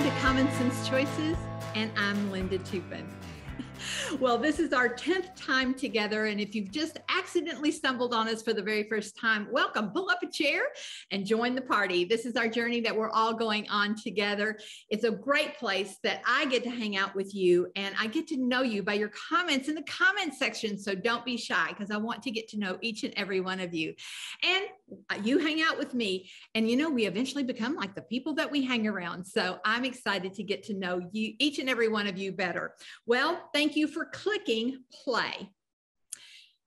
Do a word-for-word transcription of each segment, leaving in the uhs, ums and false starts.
Welcome to Common Sense Choices, and I'm Linda Toupin. Well, this is our tenth time together, and if you've just accidentally stumbled on us for the very first time, welcome. Pull up a chair and join the party. This is our journey that we're all going on together. It's a great place that I get to hang out with you, and I get to know you by your comments in the comment section, so don't be shy, because I want to get to know each and every one of you. And you hang out with me, and you know, we eventually become like the people that we hang around, so I'm excited to get to know you, each and every one of you, better. Well, thank Thank you for clicking play.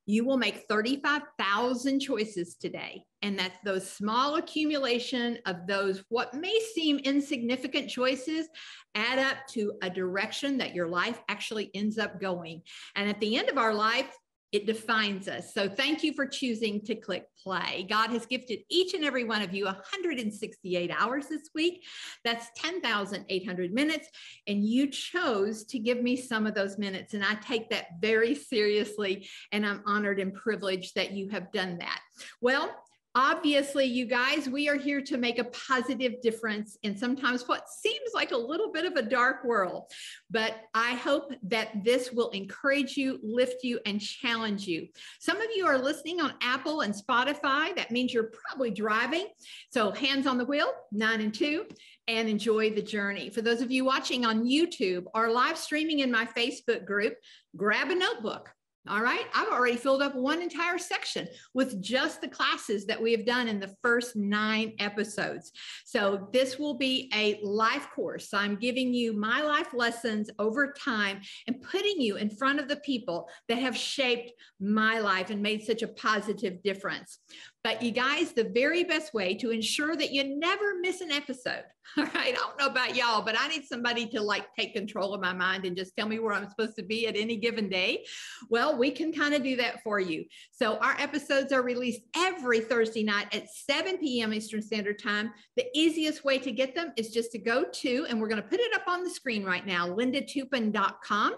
You will make thirty-five thousand choices today, and that's those small accumulation of those what may seem insignificant choices add up to a direction that your life actually ends up going. And at the end of our life, it defines us. So thank you for choosing to click play. God has gifted each and every one of you one hundred sixty-eight hours this week. That's ten thousand eight hundred minutes. And you chose to give me some of those minutes. And I take that very seriously. And I'm honored and privileged that you have done that. Well, obviously, you guys, we are here to make a positive difference in sometimes what seems like a little bit of a dark world, but I hope that this will encourage you, lift you, and challenge you. Some of you are listening on Apple and Spotify. That means you're probably driving, so hands on the wheel, nine and two, and enjoy the journey. For those of you watching on YouTube or live streaming in my Facebook group, grab a notebook. All right, I've already filled up one entire section with just the classes that we have done in the first nine episodes. So this will be a life course. I'm giving you my life lessons over time and putting you in front of the people that have shaped my life and made such a positive difference. But you guys, the very best way to ensure that you never miss an episode, all right, I don't know about y'all, but I need somebody to like take control of my mind and just tell me where I'm supposed to be at any given day. Well, we can kind of do that for you. So our episodes are released every Thursday night at seven P M Eastern Standard Time. The easiest way to get them is just to go to, and we're going to put it up on the screen right now, linda toupin dot com.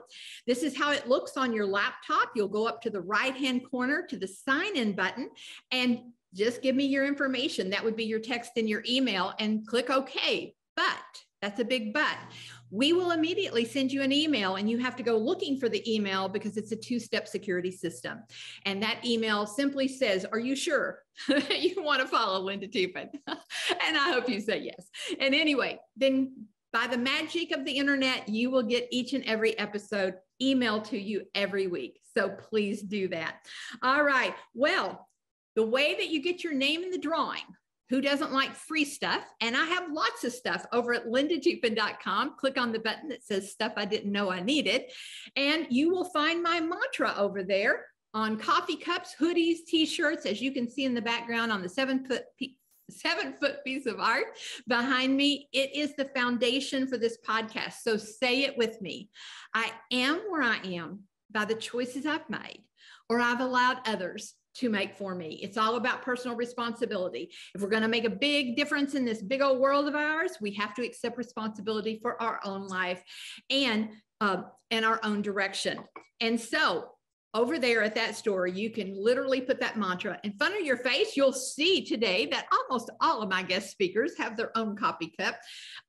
This is how it looks on your laptop. You'll go up to the right-hand corner to the sign-in button and just give me your information. That would be your text and your email, and click OK. But that's a big but. We will immediately send you an email, and you have to go looking for the email because it's a two-step security system. And that email simply says, are you sure you want to follow Linda Toupin? And I hope you say yes. And anyway, then by the magic of the internet, you will get each and every episode emailed to you every week. So please do that. All right. Well, the way that you get your name in the drawing, who doesn't like free stuff? And I have lots of stuff over at linda toupin dot com. Click on the button that says stuff I didn't know I needed. And you will find my mantra over there on coffee cups, hoodies, t-shirts, as you can see in the background on the seven foot seven foot piece of art behind me. It is the foundation for this podcast. So say it with me. I am where I am by the choices I've made or I've allowed others to make for me. It's all about personal responsibility. If we're going to make a big difference in this big old world of ours, we have to accept responsibility for our own life and, uh, and our own direction. And so over there at that store, you can literally put that mantra in front of your face. You'll see today that almost all of my guest speakers have their own coffee cup,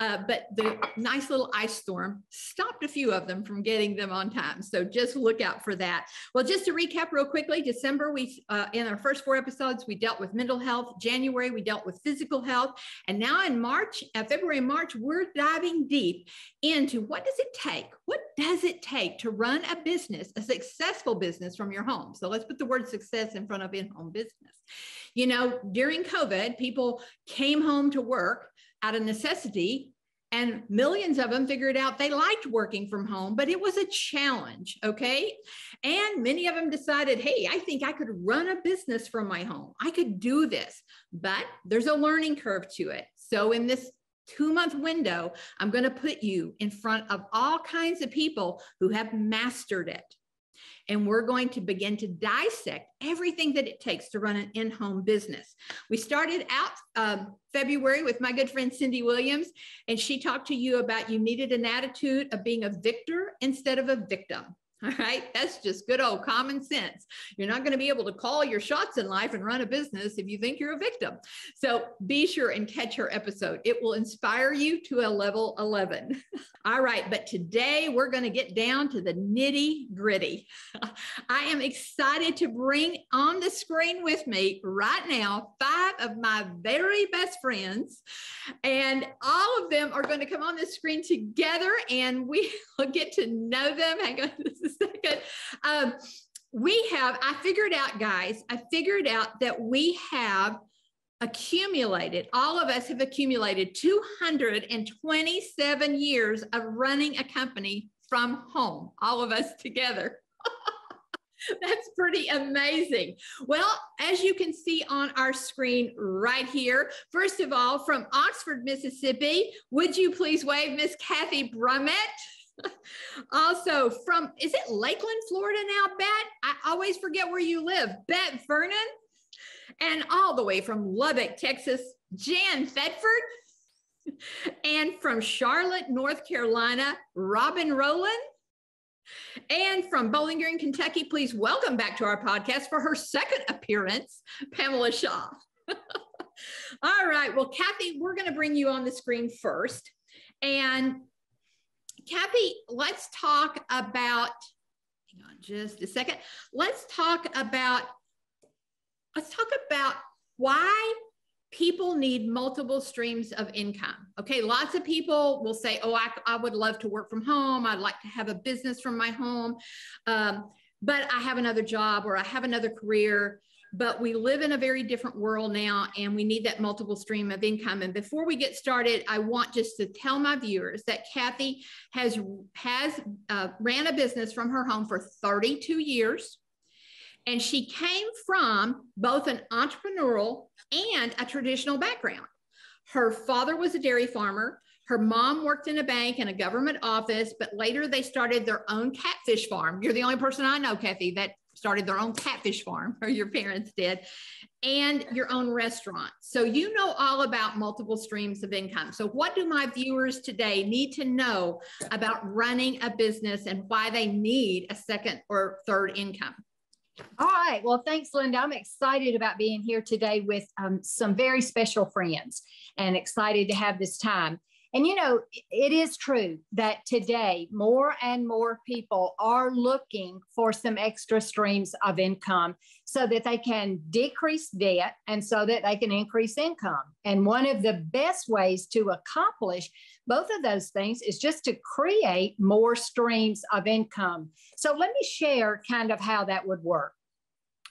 uh, but the nice little ice storm stopped a few of them from getting them on time. So just look out for that. Well, just to recap real quickly, December, we uh, in our first four episodes, we dealt with mental health. January, we dealt with physical health. And now in March, uh, February and March, we're diving deep into what does it take? What does it take to run a business, a successful business? Business from your home. So let's put the word success in front of in-home business. You know, during COVID, people came home to work out of necessity, and millions of them figured out they liked working from home, but it was a challenge, okay? And many of them decided, hey, I think I could run a business from my home. I could do this, but there's a learning curve to it. So in this two-month window, I'm going to put you in front of all kinds of people who have mastered it. And we're going to begin to dissect everything that it takes to run an in-home business. We started out um, February with my good friend Cindy Williams, and she talked to you about you needed an attitude of being a victor instead of a victim. All right, that's just good old common sense. You're not going to be able to call your shots in life and run a business if you think you're a victim. So be sure and catch her episode. It will inspire you to a level eleven. All right, but today we're going to get down to the nitty gritty. I am excited to bring on the screen with me right now five of my very best friends, and all of them are going to come on the screen together, and we will get to know them. Hang on. A second. Um, we have, I figured out, guys, I figured out that we have accumulated, all of us have accumulated two hundred twenty-seven years of running a company from home, all of us together. That's pretty amazing. Well, as you can see on our screen right here, first of all, from Oxford, Mississippi, would you please wave Miss Kathy Brummett? Also from, is it Lakeland, Florida now, Bette? I always forget where you live. Bette Vernon. And all the way from Lubbock, Texas, Jan Bedford. And from Charlotte, North Carolina, Robin Rowland. And from Bowling Green, Kentucky, please welcome back to our podcast for her second appearance, Pamela Shaw. All right. Well, Kathy, we're going to bring you on the screen first. And Kathy, let's talk about, hang on just a second. Let's talk about, let's talk about why people need multiple streams of income. Okay, lots of people will say, oh, I, I would love to work from home. I'd like to have a business from my home, um, but I have another job or I have another career. But we live in a very different world now, and we need that multiple stream of income. And before we get started, I want just to tell my viewers that Kathy has, has uh, ran a business from her home for thirty-two years. And she came from both an entrepreneurial and a traditional background. Her father was a dairy farmer. Her mom worked in a bank and a government office, but later they started their own catfish farm. You're the only person I know, Kathy, that started their own catfish farm, or your parents did, and your own restaurant. So you know all about multiple streams of income. So what do my viewers today need to know about running a business and why they need a second or third income? All right. Well, thanks, Linda. I'm excited about being here today with um, some very special friends and excited to have this time. And, you know, it is true that today more and more people are looking for some extra streams of income so that they can decrease debt and so that they can increase income. And one of the best ways to accomplish both of those things is just to create more streams of income. So let me share kind of how that would work.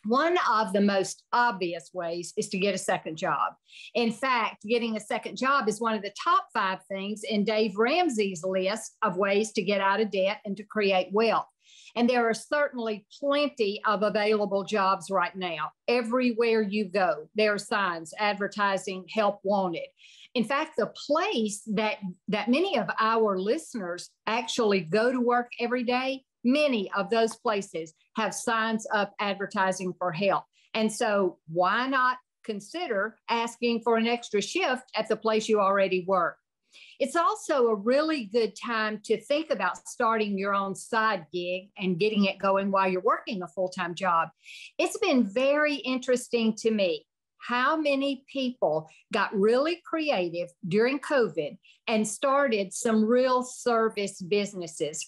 One of the most obvious ways is to get a second job. In fact, getting a second job is one of the top five things in Dave Ramsey's list of ways to get out of debt and to create wealth. And there are certainly plenty of available jobs right now. Everywhere you go, there are signs advertising help wanted. In fact, the place that, that many of our listeners actually go to work every day, many of those places have signs up advertising for help. And so why not consider asking for an extra shift at the place you already work? It's also a really good time to think about starting your own side gig and getting it going while you're working a full-time job. It's been very interesting to me how many people got really creative during COVID and started some real service businesses.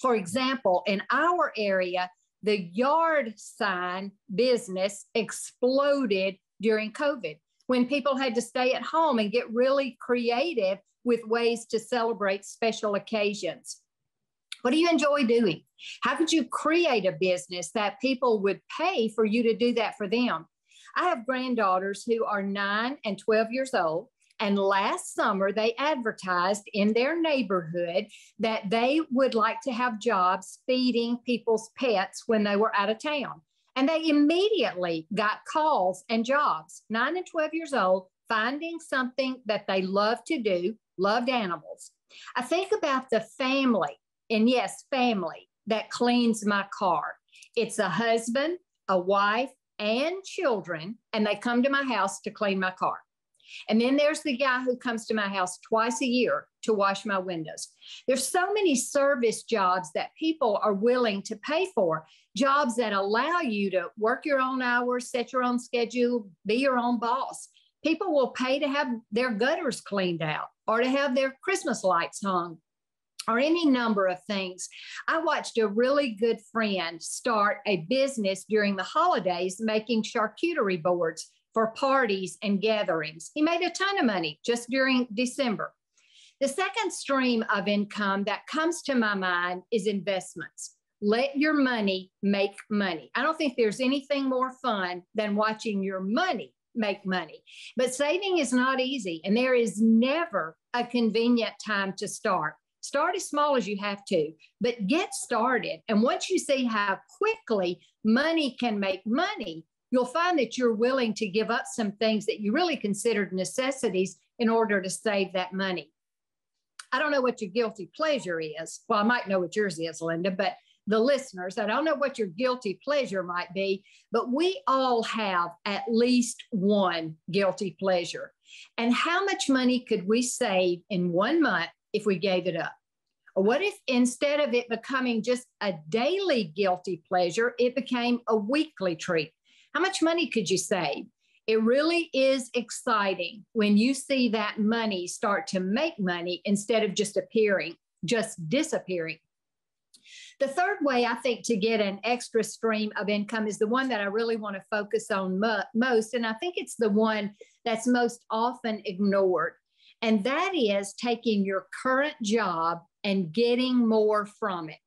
For example, in our area, the yard sign business exploded during COVID when people had to stay at home and get really creative with ways to celebrate special occasions. What do you enjoy doing? How could you create a business that people would pay for you to do that for them? I have granddaughters who are nine and twelve years old. And last summer, they advertised in their neighborhood that they would like to have jobs feeding people's pets when they were out of town. And they immediately got calls and jobs, nine and twelve years old, finding something that they loved to do, loved animals. I think about the family, and yes, family, that cleans my car. It's a husband, a wife, and children, and they come to my house to clean my car. And then there's the guy who comes to my house twice a year to wash my windows. There's so many service jobs that people are willing to pay for, jobs that allow you to work your own hours, set your own schedule, be your own boss. People will pay to have their gutters cleaned out or to have their Christmas lights hung or any number of things. I watched a really good friend start a business during the holidays making charcuterie boards for parties and gatherings. He made a ton of money just during December. The second stream of income that comes to my mind is investments. Let your money make money. I don't think there's anything more fun than watching your money make money. But saving is not easy, and there is never a convenient time to start. Start as small as you have to, but get started. And once you see how quickly money can make money, you'll find that you're willing to give up some things that you really considered necessities in order to save that money. I don't know what your guilty pleasure is. Well, I might know what yours is, Linda, but the listeners, I don't know what your guilty pleasure might be, but we all have at least one guilty pleasure. And how much money could we save in one month if we gave it up? Or what if instead of it becoming just a daily guilty pleasure, it became a weekly treat? How much money could you save? It really is exciting when you see that money start to make money instead of just appearing, just disappearing. The third way I think to get an extra stream of income is the one that I really want to focus on mo- most, and I think it's the one that's most often ignored. And that is taking your current job and getting more from it.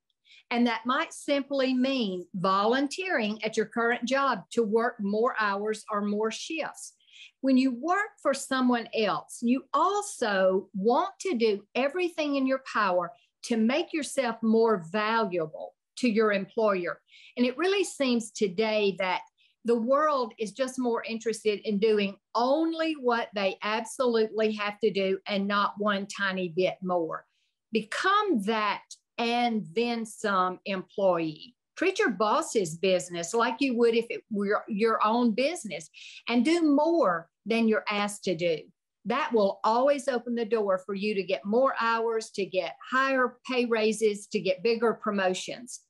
And that might simply mean volunteering at your current job to work more hours or more shifts. When you work for someone else, you also want to do everything in your power to make yourself more valuable to your employer. And it really seems today that the world is just more interested in doing only what they absolutely have to do and not one tiny bit more. Become that and then some employee. Treat your boss's business like you would if it were your own business and do more than you're asked to do. That will always open the door for you to get more hours, to get higher pay raises, to get bigger promotions.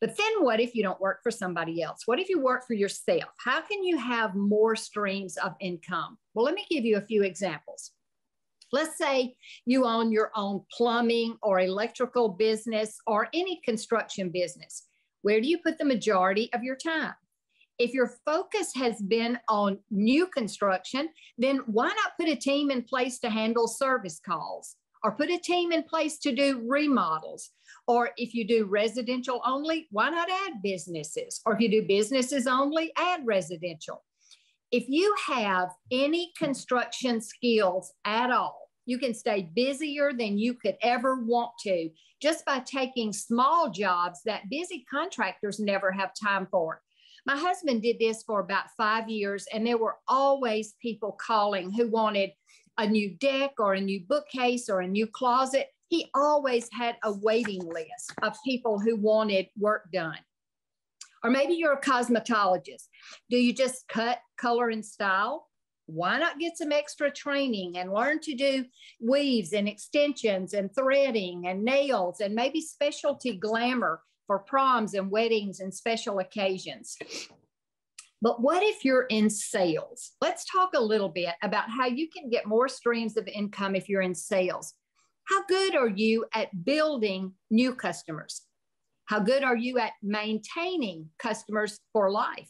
But then what if you don't work for somebody else? What if you work for yourself? How can you have more streams of income? Well, let me give you a few examples. Let's say you own your own plumbing or electrical business or any construction business. Where do you put the majority of your time? If your focus has been on new construction, then why not put a team in place to handle service calls, or put a team in place to do remodels? Or if you do residential only, why not add businesses? Or if you do businesses only, add residential. If you have any construction skills at all, you can stay busier than you could ever want to just by taking small jobs that busy contractors never have time for. My husband did this for about five years, and there were always people calling who wanted a new deck or a new bookcase or a new closet. He always had a waiting list of people who wanted work done. Or maybe you're a cosmetologist. Do you just cut, color, and style? Why not get some extra training and learn to do weaves and extensions and threading and nails and maybe specialty glamour for proms and weddings and special occasions? But what if you're in sales? Let's talk a little bit about how you can get more streams of income if you're in sales. How good are you at building new customers? How good are you at maintaining customers for life?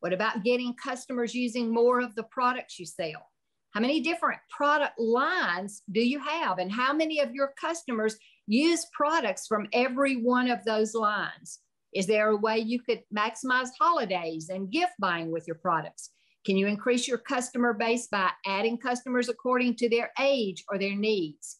What about getting customers using more of the products you sell? How many different product lines do you have, and how many of your customers use products from every one of those lines? Is there a way you could maximize holidays and gift buying with your products? Can you increase your customer base by adding customers according to their age or their needs?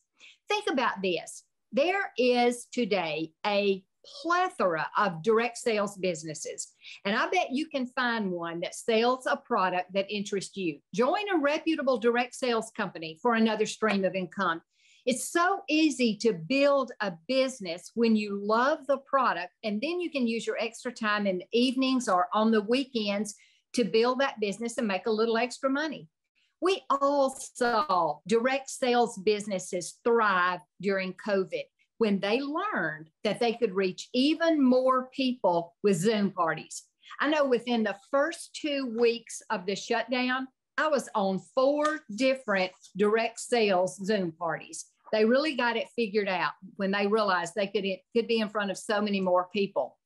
Think about this. There is today a plethora of direct sales businesses, and I bet you can find one that sells a product that interests you. Join a reputable direct sales company for another stream of income. It's so easy to build a business when you love the product, and then you can use your extra time in the evenings or on the weekends to build that business and make a little extra money. We all saw direct sales businesses thrive during COVID when they learned that they could reach even more people with Zoom parties. I know within the first two weeks of the shutdown, I was on four different direct sales Zoom parties. They really got it figured out when they realized they could, it could be in front of so many more people.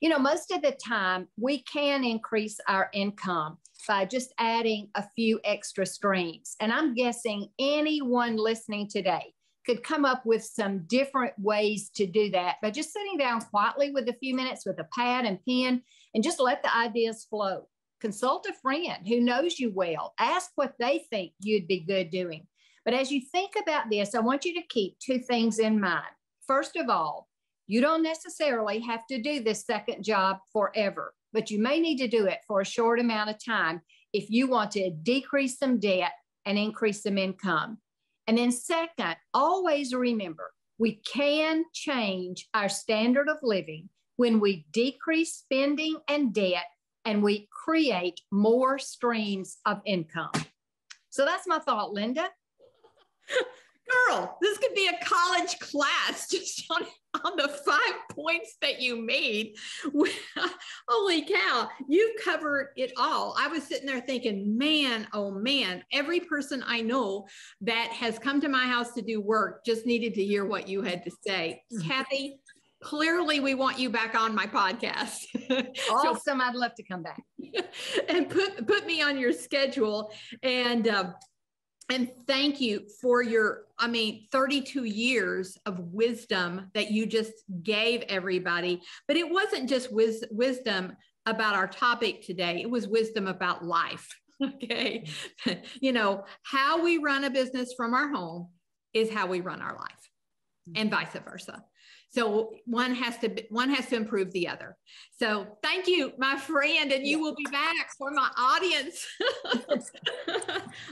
You know, most of the time we can increase our income by just adding a few extra streams. And I'm guessing anyone listening today could come up with some different ways to do that by just sitting down quietly with a few minutes with a pad and pen and just let the ideas flow. Consult a friend who knows you well. Ask what they think you'd be good doing. But as you think about this, I want you to keep two things in mind. First of all, you don't necessarily have to do this second job forever, but you may need to do it for a short amount of time if you want to decrease some debt and increase some income. And then second, always remember, we can change our standard of living when we decrease spending and debt and we create more streams of income. So that's my thought, Linda. Girl, this could be a college class just on, on the five points that you made. Holy cow, you've covered it all. I was sitting there thinking, man, oh man, every person I know that has come to my house to do work just needed to hear what you had to say. Kathy, clearly we want you back on my podcast. Awesome, so, I'd love to come back. And put, put me on your schedule. And uh, And thank you for your, I mean, thirty-two years of wisdom that you just gave everybody. But it wasn't just wis- wisdom about our topic today. It was wisdom about life, okay? You know, how we run a business from our home is how we run our life, and vice versa. So one has to one has to improve the other. So thank you, my friend, and you will be back for my audience.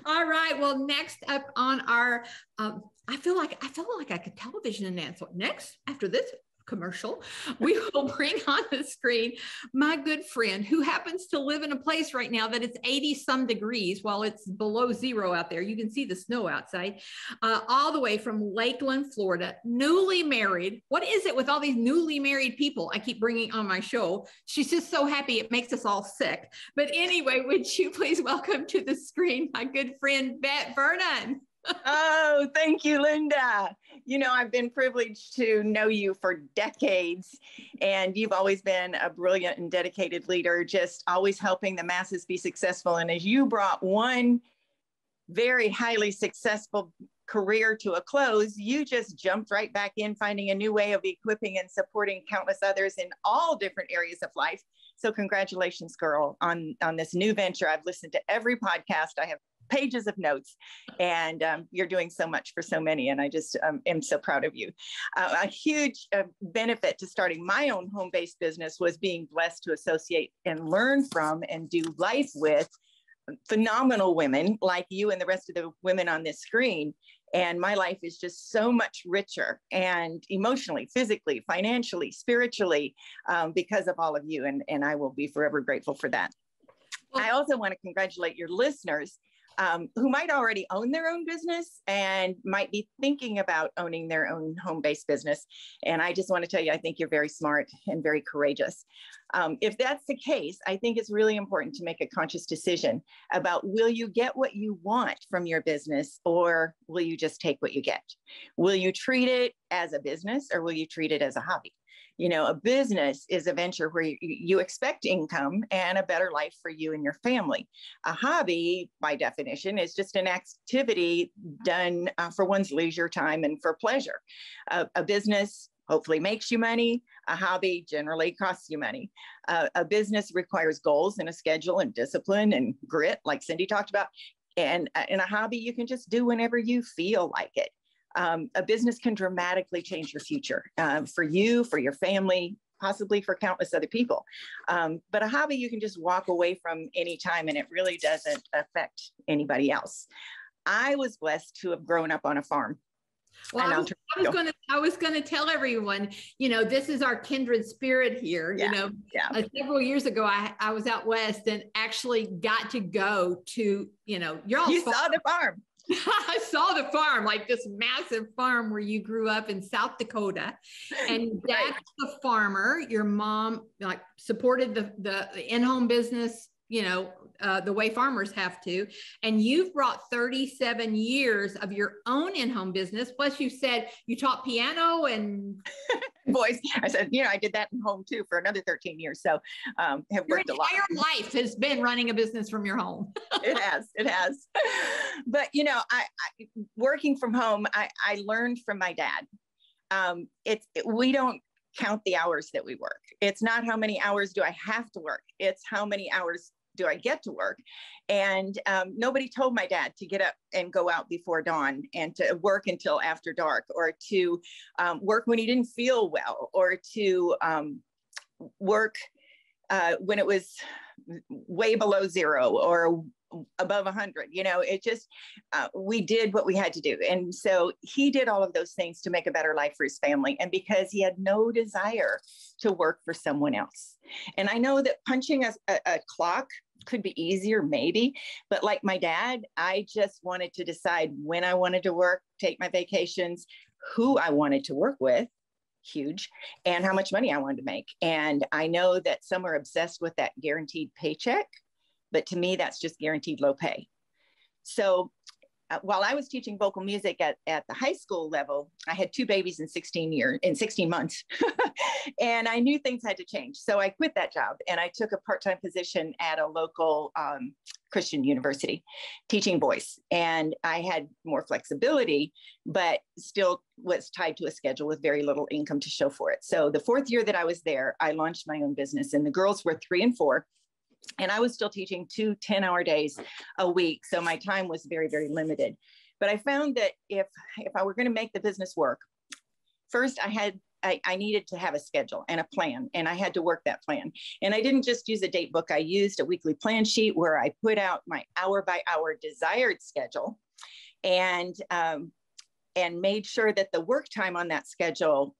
All right. Well, next up on our, um, I feel like I feel like I could television announce what next after this commercial. We will bring on the screen my good friend who happens to live in a place right now that it's eighty some degrees while it's below zero out there. You can see the snow outside, uh, all the way from Lakeland, Florida, newly married. What is it with all these newly married people I keep bringing on my show? She's just so happy it makes us all sick. But anyway, would you please welcome to the screen my good friend Bette Vernon. Oh, thank you, Linda. You know, I've been privileged to know you for decades, and you've always been a brilliant and dedicated leader, just always helping the masses be successful. And as you brought one very highly successful career to a close, you just jumped right back in, finding a new way of equipping and supporting countless others in all different areas of life. So congratulations, girl, on, on this new venture. I've listened to every podcast. I have pages of notes, and um, you're doing so much for so many, and I just um, am so proud of you. Uh, a huge uh, benefit to starting my own home-based business was being blessed to associate and learn from and do life with phenomenal women like you and the rest of the women on this screen. And my life is just so much richer, and emotionally, physically, financially, spiritually, um, because of all of you, and, and I will be forever grateful for that. Well, I also want to congratulate your listeners Um, who might already own their own business and might be thinking about owning their own home-based business. And I just want to tell you, I think you're very smart and very courageous. Um, if that's the case, I think it's really important to make a conscious decision about, will you get what you want from your business, or will you just take what you get? Will you treat it as a business, or will you treat it as a hobby? You know, a business is a venture where you, you expect income and a better life for you and your family. A hobby, by definition, is just an activity done uh, for one's leisure time and for pleasure. Uh, a business hopefully makes you money. A hobby generally costs you money. Uh, a business requires goals and a schedule and discipline and grit, like Cindy talked about. And uh, in a hobby, you can just do whenever you feel like it. Um, a business can dramatically change your future uh, for you, for your family, possibly for countless other people. Um, but a hobby you can just walk away from anytime, and it really doesn't affect anybody else. I was blessed to have grown up on a farm. Well, I was, I was gonna I was gonna tell everyone, you know, this is our kindred spirit here. Yeah, you know, yeah. uh, several years ago I, I was out west and actually got to go to, you know, y'all You farm. saw the farm. I saw the farm, like this massive farm where you grew up in South Dakota, and right. That's the farmer. Your mom like supported the the, the in-home business, you know, uh, the way farmers have to. And you've brought thirty-seven years of your own in-home business. Plus you said you taught piano and voice. I said, you know, I did that in home too for another thirteen years. So um, have your worked a lot. Your entire life has been running a business from your home. It has, it has. But, you know, I, I working from home, I, I learned from my dad. Um, it's, it, we don't, count the hours that we work. It's not how many hours do I have to work. It's how many hours do I get to work. And um, nobody told my dad to get up and go out before dawn and to work until after dark, or to um, work when he didn't feel well, or to um, work uh, when it was way below zero or above one hundred. You know, it just, uh, we did what we had to do. And so he did all of those things to make a better life for his family. And because he had no desire to work for someone else. And I know that punching a, a, a clock could be easier maybe, but like my dad, I just wanted to decide when I wanted to work, take my vacations, who I wanted to work with, huge, and how much money I wanted to make. And I know that some are obsessed with that guaranteed paycheck, but to me, that's just guaranteed low pay. So uh, while I was teaching vocal music at, at the high school level, I had two babies in sixteen years, in sixteen months. And I knew things had to change. So I quit that job and I took a part-time position at a local um, Christian university teaching voice. And I had more flexibility, but still was tied to a schedule with very little income to show for it. So the fourth year that I was there, I launched my own business, and the girls were three and four. And I was still teaching two ten-hour days a week. So my time was very, very limited. But I found that if, if I were going to make the business work, first I had I, I needed to have a schedule and a plan, and I had to work that plan. And I didn't just use a date book. I used a weekly plan sheet where I put out my hour-by-hour desired schedule, and, um, and made sure that the work time on that schedule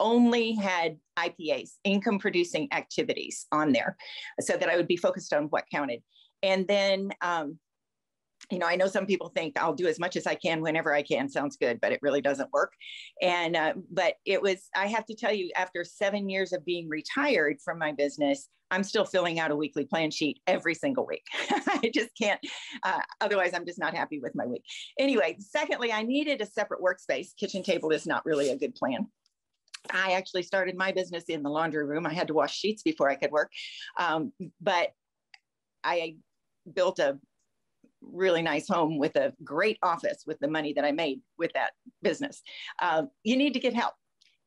only had I P As, income producing activities, on there, so that I would be focused on what counted. And then, um, you know, I know some people think I'll do as much as I can whenever I can. Sounds good, but it really doesn't work. And, uh, but it was, I have to tell you, after seven years of being retired from my business, I'm still filling out a weekly plan sheet every single week. I just can't, uh, otherwise I'm just not happy with my week. Anyway, secondly, I needed a separate workspace. Kitchen table is not really a good plan. I actually started my business in the laundry room. I had to wash sheets before I could work. Um, but I built a really nice home with a great office with the money that I made with that business. Uh, you need to get help.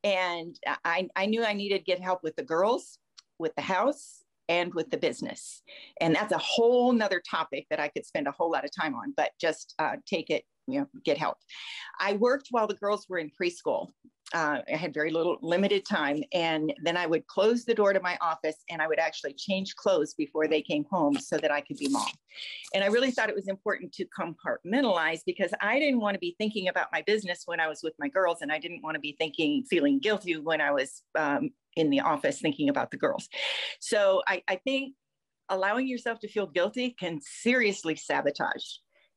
And I, I knew I needed to get help with the girls, with the house, and with the business. And that's a whole nother topic that I could spend a whole lot of time on, but just uh, take it, you know, get help. I worked while the girls were in preschool. Uh, I had very little limited time. And then I would close the door to my office and I would actually change clothes before they came home so that I could be mom. And I really thought it was important to compartmentalize, because I didn't want to be thinking about my business when I was with my girls. And I didn't want to be thinking, feeling guilty when I was um, in the office thinking about the girls. So I, I think allowing yourself to feel guilty can seriously sabotage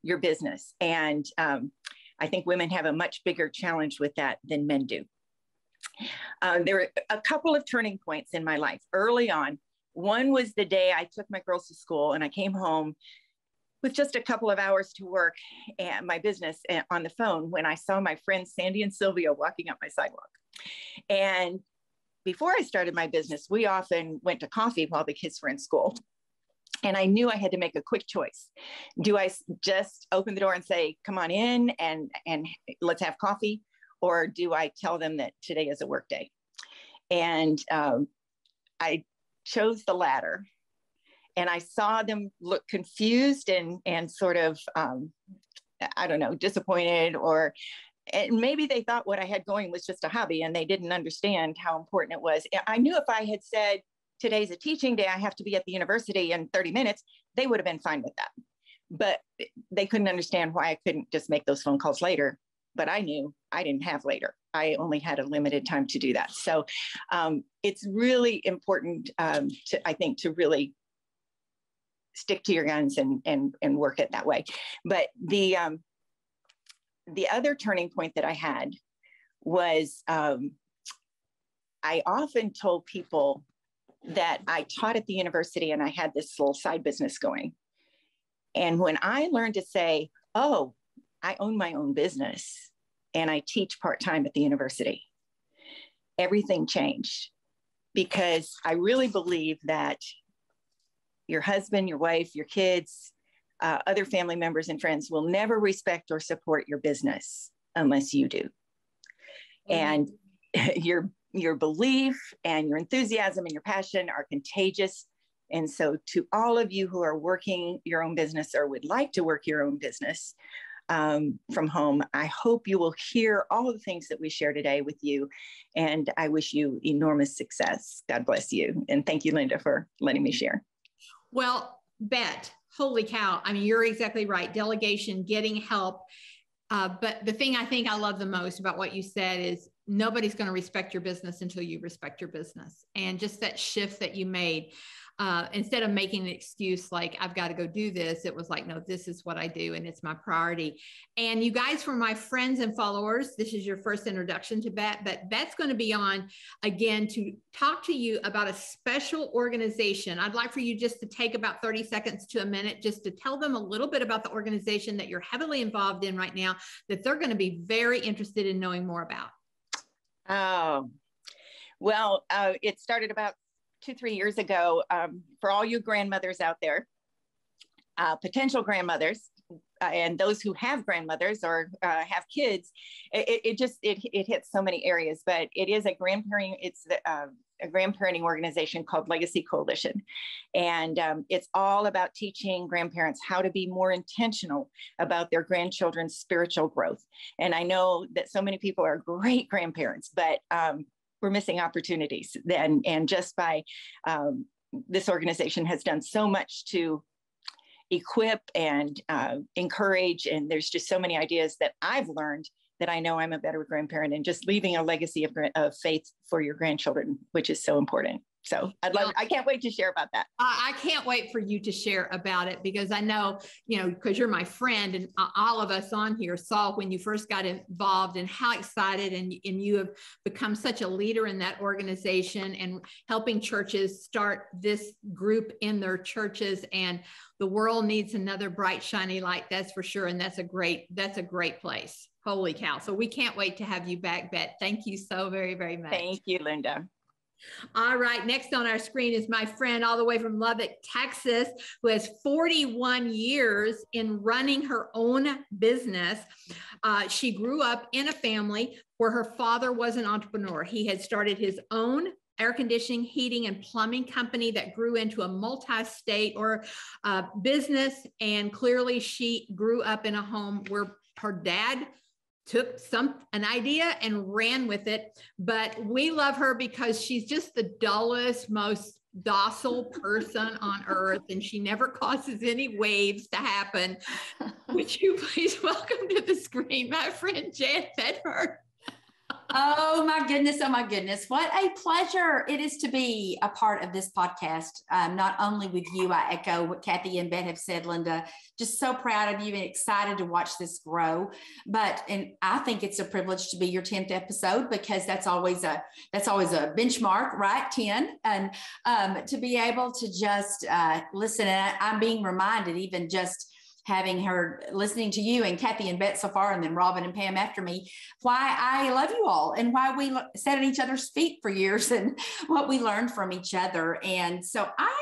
your business. And, um, I think women have a much bigger challenge with that than men do. Uh, there were a couple of turning points in my life early on. One was the day I took my girls to school and I came home with just a couple of hours to work and my business on the phone, when I saw my friends Sandy and Sylvia walking up my sidewalk. And before I started my business, we often went to coffee while the kids were in school. And I knew I had to make a quick choice. Do I just open the door and say, come on in and, and let's have coffee? Or do I tell them that today is a work day? And um, I chose the latter. And I saw them look confused and, and sort of, um, I don't know, disappointed, or and maybe they thought what I had going was just a hobby and they didn't understand how important it was. I knew if I had said, today's a teaching day, I have to be at the university in thirty minutes, they would have been fine with that. But they couldn't understand why I couldn't just make those phone calls later but I knew I didn't have later. I only had a limited time to do that. So um, it's really important, um, to, I think, to really stick to your guns and, and, and work it that way. But the, um, the other turning point that I had was um, I often told people that I taught at the university and I had this little side business going. And when I learned to say, oh, I own my own business and I teach part-time at the university, everything changed, because I really believe that your husband, your wife, your kids, uh, other family members and friends will never respect or support your business unless you do. And your, your belief and your enthusiasm and your passion are contagious. And so to all of you who are working your own business or would like to work your own business um, from home, I hope you will hear all of the things that we share today with you. And I wish you enormous success. God bless you. And thank you, Linda, for letting me share. Well, Bette, holy cow. I mean, you're exactly right. Delegation, getting help. Uh, but the thing I think I love the most about what you said is nobody's going to respect your business until you respect your business. And just that shift that you made, uh, instead of making an excuse like, I've got to go do this, it was like, no, this is what I do and it's my priority. And you guys were my friends and followers. This is your first introduction to Bette, but Bette's going to be on again to talk to you about a special organization. I'd like for you just to take about thirty seconds to a minute just to tell them a little bit about the organization that you're heavily involved in right now that they're going to be very interested in knowing more about. Oh, well, uh, it started about two, three years ago. Um, for all you grandmothers out there, uh, potential grandmothers, uh, and those who have grandmothers or uh, have kids, it, it just, it, it hits so many areas, but it is a grandparenting, it's the, uh, a grandparenting organization called Legacy Coalition. And um, it's all about teaching grandparents how to be more intentional about their grandchildren's spiritual growth. And I know that so many people are great grandparents, but um, we're missing opportunities. And, and just by um, this organization has done so much to equip and uh, encourage. And there's just so many ideas that I've learned that I know I'm a better grandparent, and just leaving a legacy of, of faith for your grandchildren, which is so important. So I'd love, I can't wait to share about that. Uh, I can't wait for you to share about it, because I know, you know, because you're my friend, and uh, all of us on here saw when you first got involved and how excited, and, and you have become such a leader in that organization and helping churches start this group in their churches. And the world needs another bright, shiny light. That's for sure. And that's a great, that's a great place. Holy cow. So we can't wait to have you back, Bette. Thank you so very, very much. Thank you, Linda. All right. Next on our screen is my friend all the way from Lubbock, Texas, who has forty-one years in running her own business. Uh, she grew up in a family where her father was an entrepreneur. He had started his own air conditioning, heating, and plumbing company that grew into a multi-state or uh, business. And clearly she grew up in a home where her dad took some an idea and ran with it. But we love her because she's just the dullest, most docile person on earth, and she never causes any waves to happen. Would you please welcome to the screen my friend Jan Bedford? Oh my goodness, oh my goodness. What a pleasure it is to be a part of this podcast. Um, not only with you, I echo what Kathy and Bette have said, Linda, just so proud of you and excited to watch this grow. But, and I think it's a privilege to be your tenth episode, because that's always a, that's always a benchmark, right? ten. And um, to be able to just uh, listen, and I, I'm being reminded even just having heard, listening to you and Kathy and Bette so far, and then Robin and Pam after me, why I love you all and why we sat at each other's feet for years and what we learned from each other. And so I,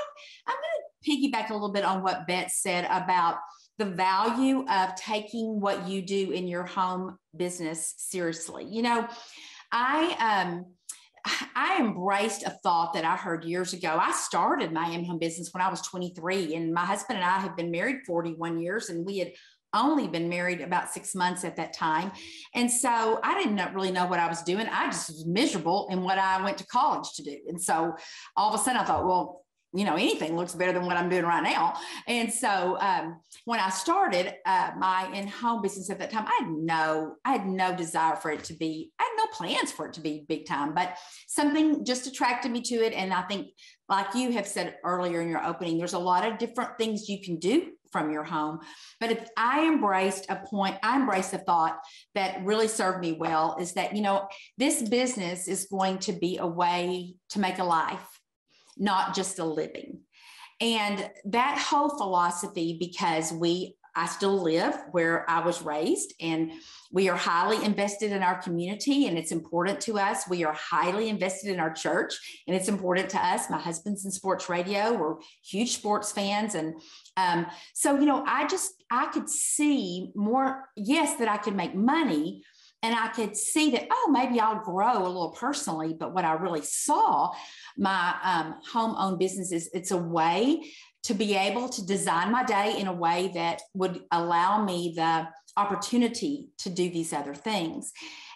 I'm going to piggyback a little bit on what Bette said about the value of taking what you do in your home business seriously. You know, I, um, I embraced a thought that I heard years ago. I started my home business when I was twenty-three, and my husband and I have been married forty-one years, and we had only been married about six months at that time. And so I did not really know what I was doing. I just was miserable in what I went to college to do. And so all of a sudden I thought, well, you know, anything looks better than what I'm doing right now. And so um, when I started uh, my in-home business at that time, I had no, I had no desire for it to be, I had no plans for it to be big time, but something just attracted me to it. And I think, like you have said earlier in your opening, there's a lot of different things you can do from your home. But if I embraced a point, I embraced a thought that really served me well, is that, you know, this business is going to be a way to make a life, not just a living. And that whole philosophy, because we, I still live where I was raised, and we are highly invested in our community, and it's important to us. We are highly invested in our church, and it's important to us. My husband's in sports radio. We're huge sports fans. And um, so, you know, I just, I could see more, yes, that I could make money, and I could see that, oh, maybe I'll grow a little personally. But what I really saw my um, home-owned business is, it's a way to be able to design my day in a way that would allow me the opportunity to do these other things.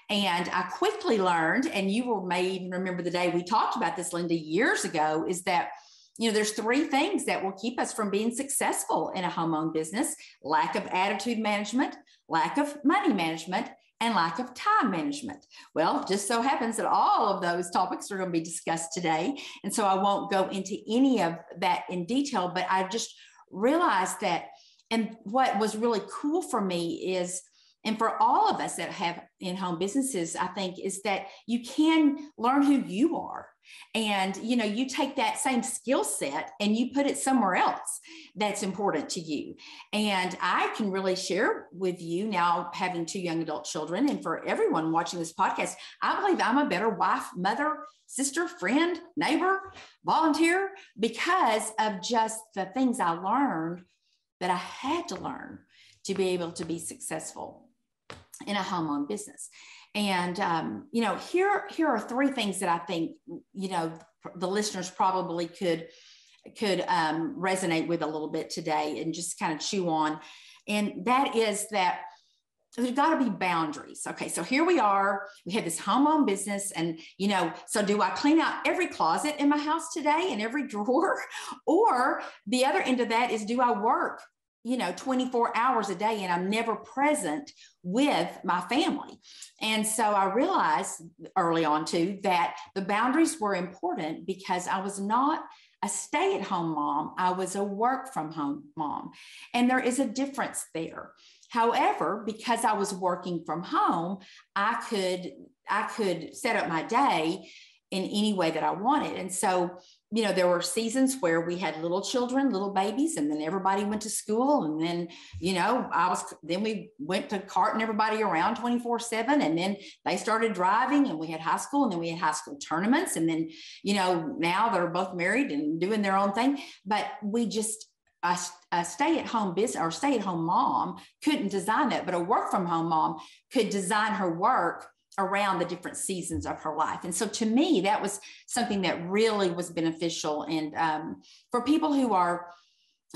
And I quickly learned, and you may even remember the day we talked about this, Linda, years ago, is that, you know, there's three things that will keep us from being successful in a home-owned business: lack of attitude management, lack of money management, and lack of time management. Well, just so happens that all of those topics are going to be discussed today. And so I won't go into any of that in detail, but I just realized that. And what was really cool for me is, and for all of us that have in-home businesses, I think, is that you can learn who you are. And, you know, you take that same skill set and you put it somewhere else that's important to you. And I can really share with you now, having two young adult children, and for everyone watching this podcast, I believe I'm a better wife, mother, sister, friend, neighbor, volunteer, because of just the things I learned that I had to learn to be able to be successful in a home-owned business. And, um, you know, here, here are three things that I think, you know, the listeners probably could, could um, resonate with a little bit today and just kind of chew on. And that is that there's got to be boundaries. Okay. So here we are, we have this home-owned business, and, you know, so do I clean out every closet in my house today and every drawer? Or the other end of that is, do I work, you know, twenty-four hours a day, and I'm never present with my family? And so I realized early on too that the boundaries were important, because I was not a stay-at-home mom. I was a work-from-home mom, and there is a difference there. However, because I was working from home, I could, I could set up my day in any way that I wanted. And so, you know, there were seasons where we had little children, little babies, and then everybody went to school. And then, you know, I was, then we went to carting everybody around twenty-four seven. And then they started driving, and we had high school, and then we had high school tournaments. And then, you know, now they're both married and doing their own thing. But we just, a, a stay-at-home business or stay-at-home mom couldn't design that, but a work-from-home mom could design her work around the different seasons of her life. And so to me, that was something that really was beneficial. And um, for people who are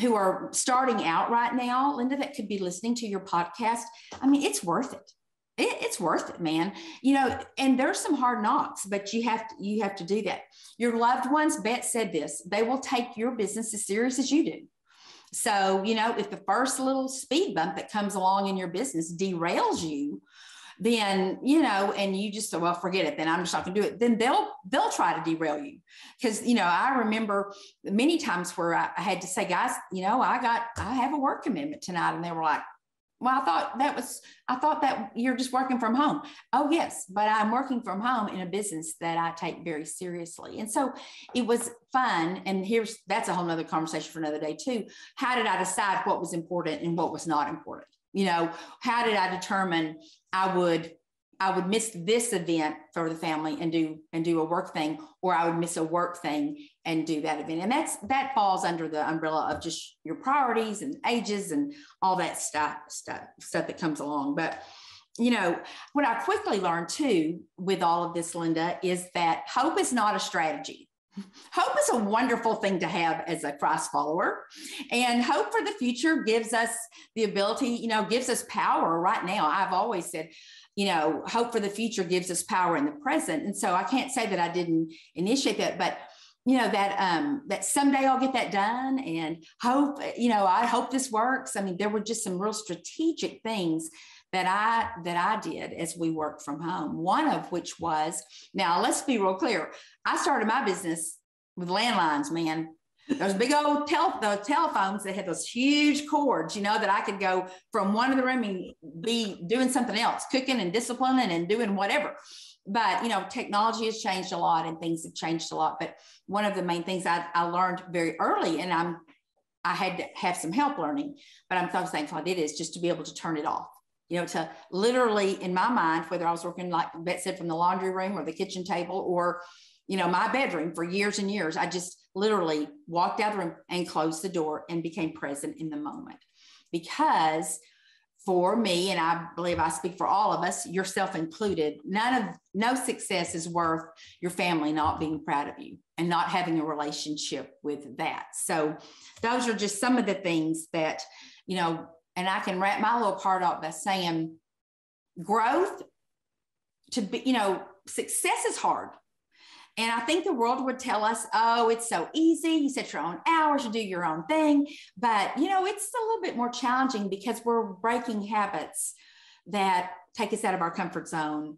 who are starting out right now, Linda, that could be listening to your podcast, I mean, it's worth it. it it's worth it, man. You know, and there's some hard knocks, but you have to, you have to do that. Your loved ones, Bette said this, they will take your business as serious as you do. So, you know, if the first little speed bump that comes along in your business derails you, then, you know, and you just say, well, forget it, then I'm just not going to do it, then they'll, they'll try to derail you. Because, you know, I remember many times where I, I had to say, guys, you know, I got, I have a work commitment tonight. And they were like, well, I thought that was, I thought that you're just working from home. Oh, yes, but I'm working from home in a business that I take very seriously. And so it was fun. And here's, that's a whole nother conversation for another day too. How did I decide what was important and what was not important? You know, how did I determine I would, I would miss this event for the family and do, and do a work thing, or I would miss a work thing and do that event? And that's, that falls under the umbrella of just your priorities and ages and all that stuff, stuff, stuff that comes along. But, you know, what I quickly learned too, with all of this, Linda, is that hope is not a strategy. Hope is a wonderful thing to have as a Christ follower, and hope for the future gives us the ability, you know, gives us power right now. I've always said, you know, hope for the future gives us power in the present. And so I can't say that I didn't initiate that, but you know, that um, that someday I'll get that done, and hope, you know, I hope this works. I mean, there were just some real strategic things that I that I did as we worked from home. One of which was, now let's be real clear, I started my business with landlines, man. Those big old tel- those telephones that had those huge cords, you know, that I could go from one of the room and be doing something else, cooking and disciplining and doing whatever. But, you know, technology has changed a lot and things have changed a lot. But one of the main things I, I learned very early, and I'm, I had to have some help learning, but I'm so thankful I did, is just to be able to turn it off. You know, to literally, in my mind, whether I was working, like Bette said, from the laundry room or the kitchen table or, you know, my bedroom for years and years, I just literally walked out of the room and closed the door and became present in the moment. Because for me, and I believe I speak for all of us, yourself included, none of, no success is worth your family not being proud of you and not having a relationship with that. So those are just some of the things that, you know, and I can wrap my little part up by saying growth to be, you know, success is hard. And I think the world would tell us, oh, it's so easy. You set your own hours, you do your own thing. But, you know, it's a little bit more challenging because we're breaking habits that take us out of our comfort zone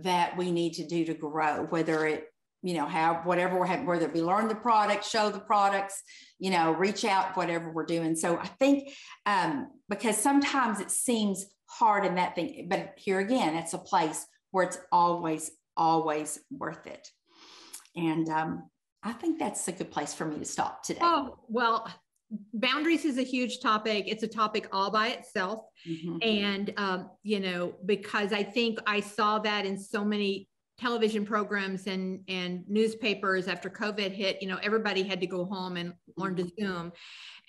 that we need to do to grow, whether it, you know, how, whatever we're having, whether we learn the product, show the products, you know, reach out, whatever we're doing. So I think um, because sometimes it seems hard in that thing, but here again, it's a place where it's always, always worth it. And um, I think that's a good place for me to stop today. Oh, well, boundaries is a huge topic. It's a topic all by itself. Mm-hmm. And, um, you know, because I think I saw that in so many television programs and, and newspapers after COVID hit, you know, everybody had to go home and learn to Zoom.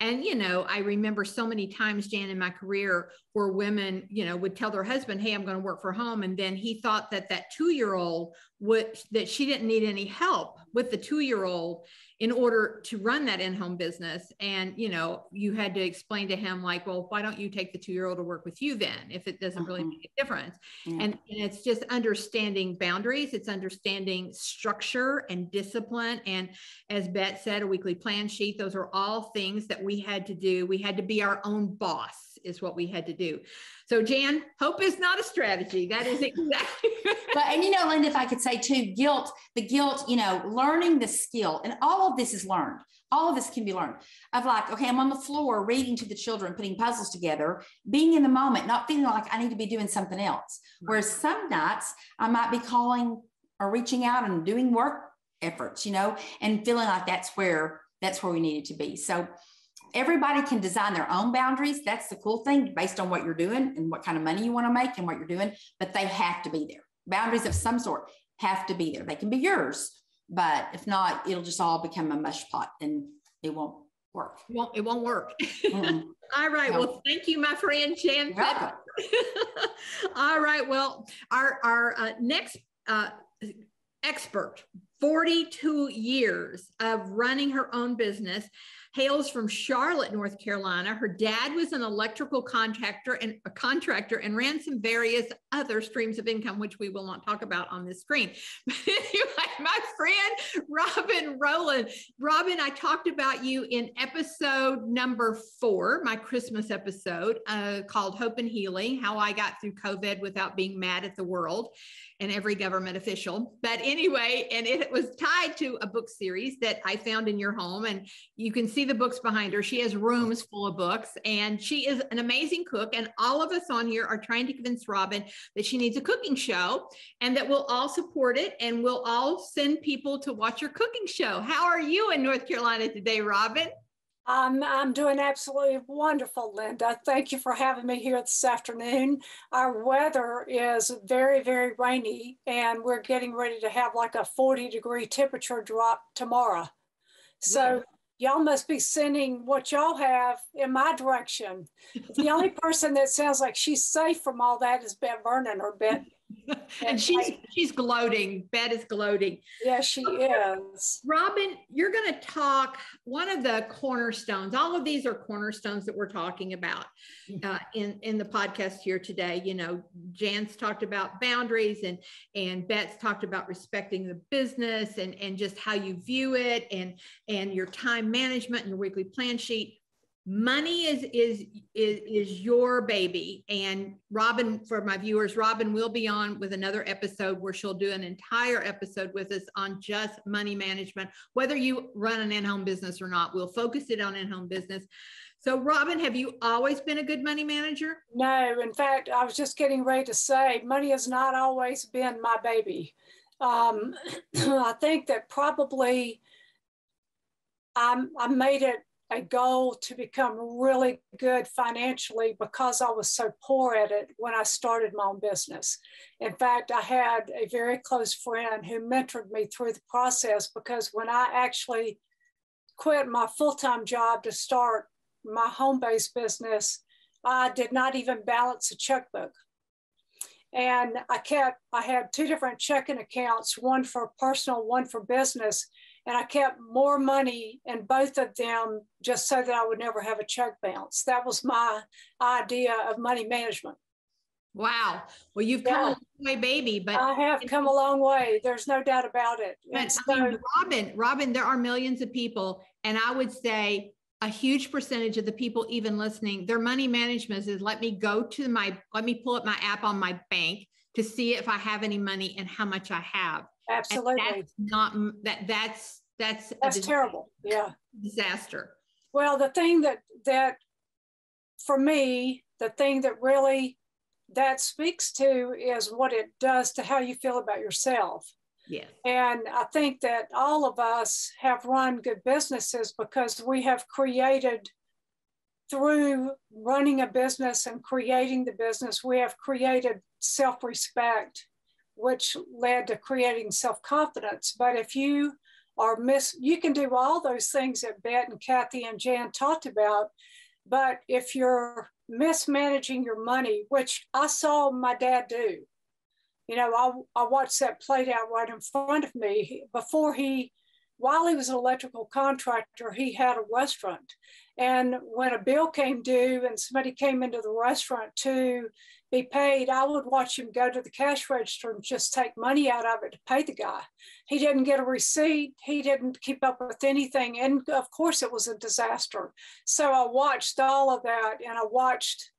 And, you know, I remember so many times, Jan, in my career where women, you know, would tell their husband, hey, I'm going to work from home. And then he thought that that two-year-old would, that she didn't need any help with the two-year-old in order to run that in-home business. And, you know, you had to explain to him like, well, why don't you take the two-year-old to work with you then, if it doesn't mm-hmm. really make a difference. Yeah. And, and it's just understanding boundaries. It's understanding structure and discipline. And as Bette said, a weekly plan sheet, those are all things that we had to do. We had to be our own boss is what we had to do. So Jan, hope is not a strategy. That is exactly. But, and you know, Linda, if I could say too, guilt, the guilt, you know, learning the skill, and all of this is learned. All of this can be learned of like, okay, I'm on the floor reading to the children, putting puzzles together, being in the moment, not feeling like I need to be doing something else. Whereas some nights I might be calling or reaching out and doing work efforts, you know, and feeling like that's where, that's where we needed to be. So everybody can design their own boundaries. That's the cool thing, based on what you're doing and what kind of money you want to make and what you're doing, but they have to be there. Boundaries of some sort have to be there. They can be yours, but if not, it'll just all become a mush pot and it won't work. It won't, it won't work. Mm-hmm. All right. No. Well, thank you, my friend, Jan. All right. Well, our, our uh, next uh, expert, forty-two years of running her own business, hails from Charlotte, North Carolina. Her dad was an electrical contractor and a contractor and ran some various other streams of income, which we will not talk about on this screen. But anyway, my friend, Robin Rowland. Robin, I talked about you in episode number four, my Christmas episode uh, called Hope and Healing, how I got through COVID without being mad at the world and every government official. But anyway, and it was tied to a book series that I found in your home, and you can see the books behind her. She has rooms full of books, and she is an amazing cook. And all of us on here are trying to convince Robin that she needs a cooking show and that we'll all support it. And we'll all send people to watch your cooking show. How are you in North Carolina today, Robin? Um, I'm doing absolutely wonderful, Linda. Thank you for having me here this afternoon. Our weather is very, very rainy, and we're getting ready to have like a forty degree temperature drop tomorrow. So yeah. Y'all must be sending what y'all have in my direction. The only person that sounds like she's safe from all that is Bette Vernon or Bette And she's I, she's gloating. Bette is gloating. Yeah, she is. Robin, you're going to talk one of the cornerstones. All of these are cornerstones that we're talking about uh, in in the podcast here today. You know, Jan's talked about boundaries, and and Bette's talked about respecting the business and and just how you view it, and and your time management and your weekly plan sheet. Money is, is, is, is your baby. And Robin, for my viewers, Robin will be on with another episode where she'll do an entire episode with us on just money management, whether you run an in-home business or not. We'll focus it on in-home business. So Robin, have you always been a good money manager? No, in fact, I was just getting ready to say, money has not always been my baby. Um, I think that probably I'm, I made it a goal to become really good financially because I was so poor at it when I started my own business. In fact, I had a very close friend who mentored me through the process, because when I actually quit my full-time job to start my home-based business, I did not even balance a checkbook. And I kept, I had two different checking accounts, one for personal, one for business. And I kept more money in both of them just so that I would never have a check bounce. That was my idea of money management. Wow. Well, you've yeah. come a long way, baby. But I have come a long way. There's no doubt about it. But, so, I mean, Robin, Robin, there are millions of people. And I would say a huge percentage of the people even listening, their money management is, let me go to my, let me pull up my app on my bank to see if I have any money and how much I have. Absolutely. And that's not that that's that's that's terrible. Yeah. Disaster. Well, the thing that that for me, the thing that really that speaks to is what it does to how you feel about yourself. Yeah. And I think that all of us have run good businesses because we have created, through running a business and creating the business, we have created self-respect, which led to creating self-confidence. But if you are miss, you can do all those things that Bette and Kathy and Jan talked about, but if you're mismanaging your money, which I saw my dad do, you know, I, I watched that played out right in front of me. Before he, while he was an electrical contractor, he had a restaurant. And when a bill came due and somebody came into the restaurant to be paid, I would watch him go to the cash register and just take money out of it to pay the guy. He didn't get a receipt. He didn't keep up with anything. And of course, it was a disaster. So I watched all of that, and I watched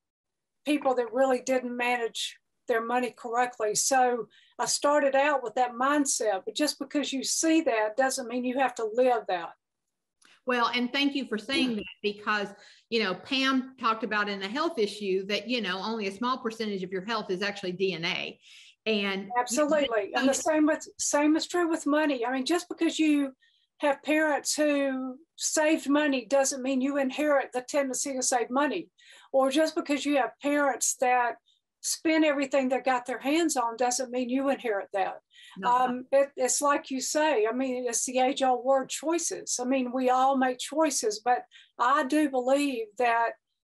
people that really didn't manage their money correctly. So I started out with that mindset, but just because you see that doesn't mean you have to live that. Well, and thank you for saying that, because, you know, Pam talked about in the health issue that, you know, only a small percentage of your health is actually D N A. And absolutely. And the same with, same is true with money. I mean, just because you have parents who saved money doesn't mean you inherit the tendency to save money. Or just because you have parents that spend everything they got their hands on doesn't mean you inherit that. No. Um, it, it's like you say, I mean, it's the age-old word, choices. I mean, we all make choices, but I do believe that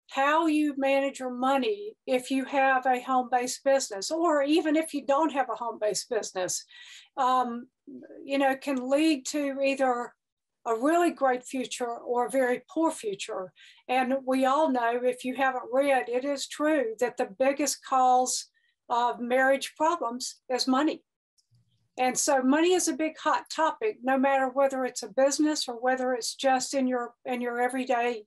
how you manage your money, if you have a home-based business, or even if you don't have a home-based business, um, you know, can lead to either a really great future or a very poor future. And we all know, if you haven't read, it is true that the biggest cause of marriage problems is money. And so money is a big hot topic, no matter whether it's a business or whether it's just in your in your everyday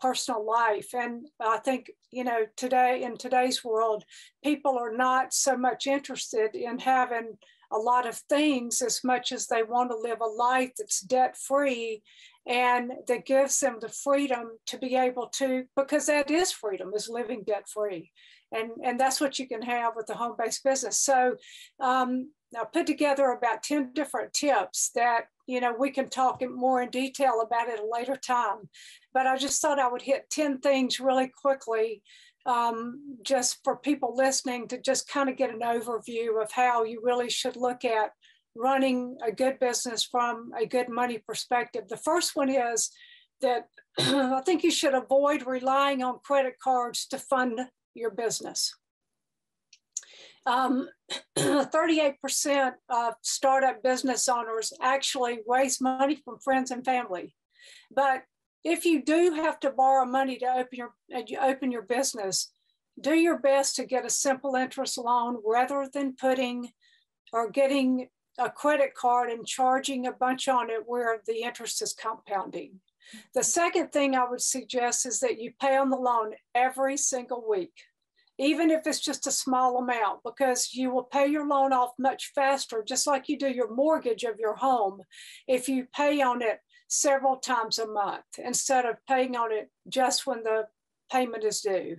personal life. And I think, you know, today in today's world, people are not so much interested in having a lot of things as much as they want to live a life that's debt-free and that gives them the freedom to be able to, because that is freedom, is living debt-free. And, and that's what you can have with a home-based business. So um, I put together about ten different tips that, you know, we can talk more in detail about at a later time. But I just thought I would hit ten things really quickly, Um, just for people listening, to just kind of get an overview of how you really should look at running a good business from a good money perspective. The first one is that I think you should avoid relying on credit cards to fund your business. Um, thirty-eight percent of startup business owners actually raise money from friends and family. But if you do have to borrow money to open your, open your business, do your best to get a simple interest loan rather than putting or getting a credit card and charging a bunch on it where the interest is compounding. The second thing I would suggest is that you pay on the loan every single week, even if it's just a small amount, because you will pay your loan off much faster, just like you do your mortgage of your home, if you pay on it several times a month instead of paying on it just when the payment is due.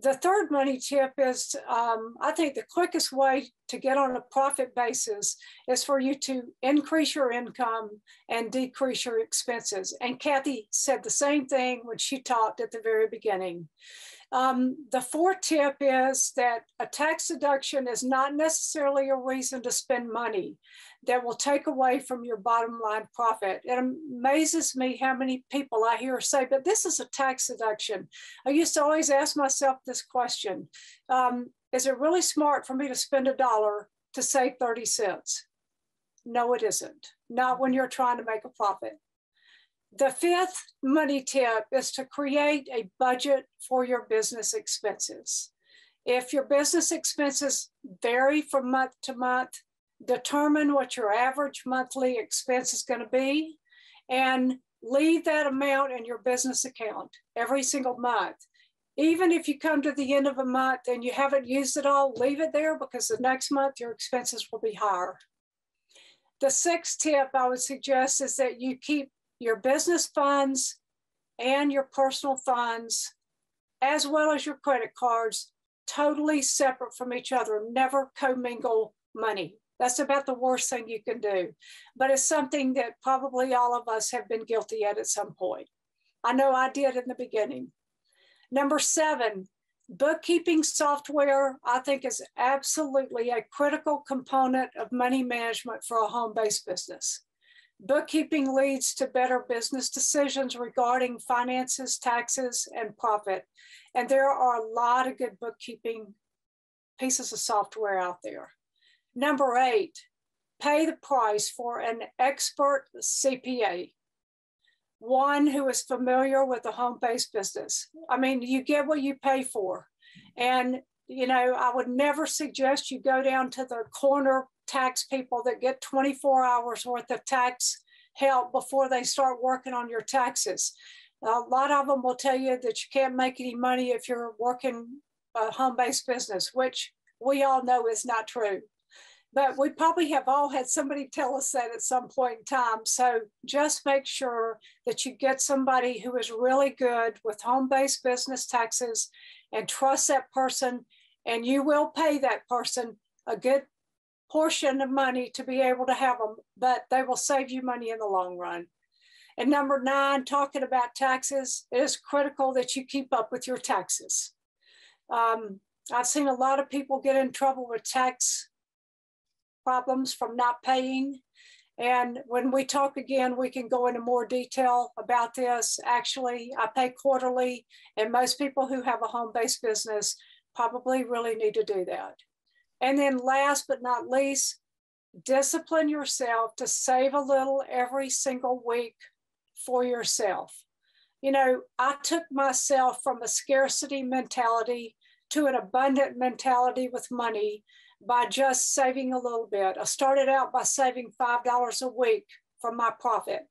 The third money tip is, um, I think the quickest way to get on a profit basis is for you to increase your income and decrease your expenses. And Kathy said the same thing when she talked at the very beginning. Um, the fourth tip is that a tax deduction is not necessarily a reason to spend money that will take away from your bottom line profit. It amazes me how many people I hear say, but this is a tax deduction. I used to always ask myself this question. Um, is it really smart for me to spend a dollar to save thirty cents? No, it isn't. Not when you're trying to make a profit. The fifth money tip is to create a budget for your business expenses. If your business expenses vary from month to month, determine what your average monthly expense is going to be and leave that amount in your business account every single month. Even if you come to the end of a month and you haven't used it all, leave it there because the next month your expenses will be higher. The sixth tip I would suggest is that you keep your business funds and your personal funds, as well as your credit cards, totally separate from each other. Never commingle money. That's about the worst thing you can do. But it's something that probably all of us have been guilty at at some point. I know I did in the beginning. Number seven, bookkeeping software, I think, is absolutely a critical component of money management for a home-based business. Bookkeeping leads to better business decisions regarding finances, taxes, and profit. And there are a lot of good bookkeeping pieces of software out there. Number eight, pay the price for an expert C P A, one who is familiar with the home-based business. I mean, you get what you pay for. And, you know, I would never suggest you go down to the corner tax people that get twenty-four hours worth of tax help before they start working on your taxes. A lot of them will tell you that you can't make any money if you're working a home-based business, which we all know is not true. But we probably have all had somebody tell us that at some point in time. So just make sure that you get somebody who is really good with home-based business taxes and trust that person, and you will pay that person a good portion of money to be able to have them, but they will save you money in the long run. And number nine, talking about taxes, it is critical that you keep up with your taxes. Um, I've seen a lot of people get in trouble with tax problems from not paying. And when we talk again, we can go into more detail about this. Actually, I pay quarterly, and most people who have a home-based business probably really need to do that. And then last but not least, discipline yourself to save a little every single week for yourself. You know, I took myself from a scarcity mentality to an abundant mentality with money by just saving a little bit. I started out by saving five dollars a week from my profit.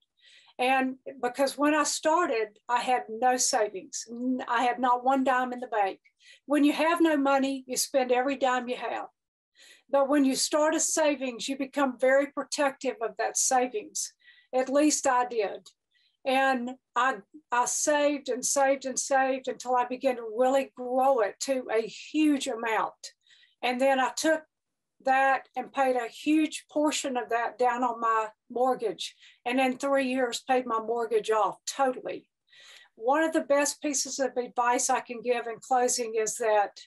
And because when I started, I had no savings. I had not one dime in the bank. When you have no money, you spend every dime you have. But when you start a savings, you become very protective of that savings. At least I did. And I, I saved and saved and saved until I began to really grow it to a huge amount. And then I took that and paid a huge portion of that down on my mortgage. And in three years, paid my mortgage off totally. One of the best pieces of advice I can give in closing is that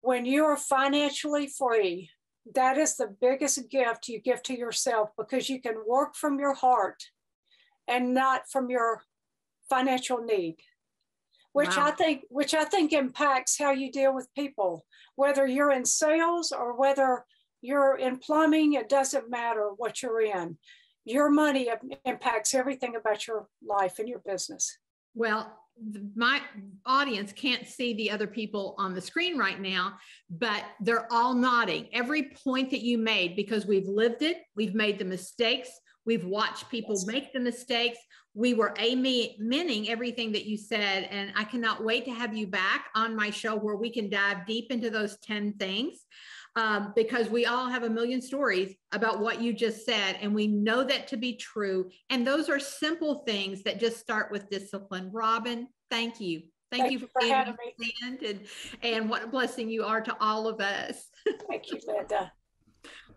when you are financially free, that is the biggest gift you give to yourself, because you can work from your heart and not from your financial need. which wow. I think which I think impacts how you deal with people, whether you're in sales or whether you're in plumbing. It doesn't matter what you're in. Your money impacts everything about your life and your business. Well, my audience can't see the other people on the screen right now, but they're all nodding. Every point that you made, because we've lived it, we've made the mistakes, we've watched people yes. make the mistakes. We were amening everything that you said, and I cannot wait to have you back on my show where we can dive deep into those ten things, um, because we all have a million stories about what you just said, and we know that to be true. And those are simple things that just start with discipline. Robin, thank you. Thank, thank you for, for being on stand, and, and what a blessing you are to all of us. Thank you, Linda.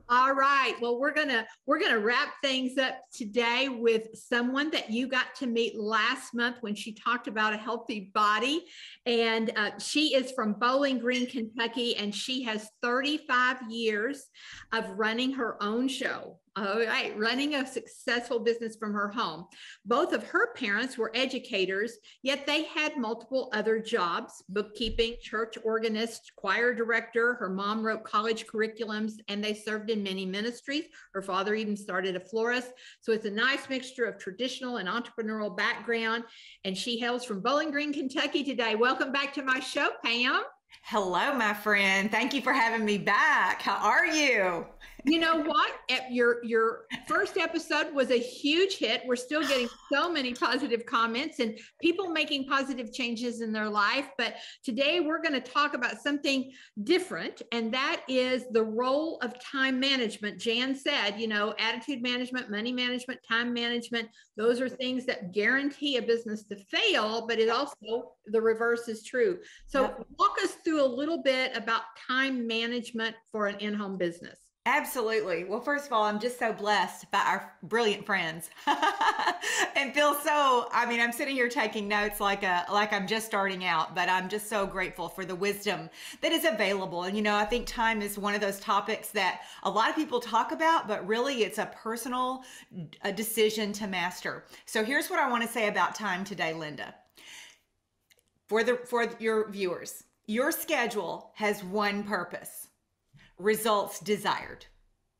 All right. Well, we're going to we're going to wrap things up today with someone that you got to meet last month when she talked about a healthy body. And uh, she is from Bowling Green, Kentucky, and she has thirty-five years of running her own show. All right, running a successful business from her home. Both of her parents were educators, yet they had multiple other jobs: bookkeeping, church organist, choir director. Her mom wrote college curriculums, and they served in many ministries. Her father even started a florist. So it's a nice mixture of traditional and entrepreneurial background. And she hails from Bowling Green, Kentucky today. Welcome back to my show, Pam. Hello, my friend. Thank you for having me back. How are you? You know what? Your, your first episode was a huge hit. We're still getting so many positive comments and people making positive changes in their life. But today we're going to talk about something different, and that is the role of time management. Jan said, you know, attitude management, money management, time management, those are things that guarantee a business to fail, but it also, the reverse is true. So walk us through a little bit about time management for an in-home business. Absolutely. Well, first of all, I'm just so blessed by our brilliant friends and feel so, I mean, I'm sitting here taking notes like a, like I'm just starting out, but I'm just so grateful for the wisdom that is available. And, you know, I think time is one of those topics that a lot of people talk about, but really it's a personal a decision to master. So here's what I want to say about time today, Linda, for the, for your viewers. Your schedule has one purpose: results desired.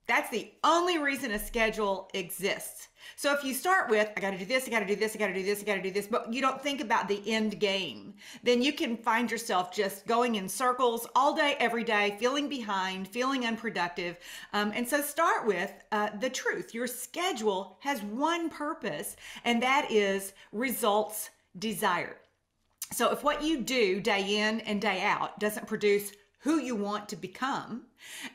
That's the only reason a schedule exists. So if you start with, I got to do this, I got to do this, I got to do this, I got to do this, but you don't think about the end game, then you can find yourself just going in circles all day, every day, feeling behind, feeling unproductive. Um, and so start with uh, the truth. Your schedule has one purpose, and that is results desired. So if what you do day in and day out doesn't produce who you want to become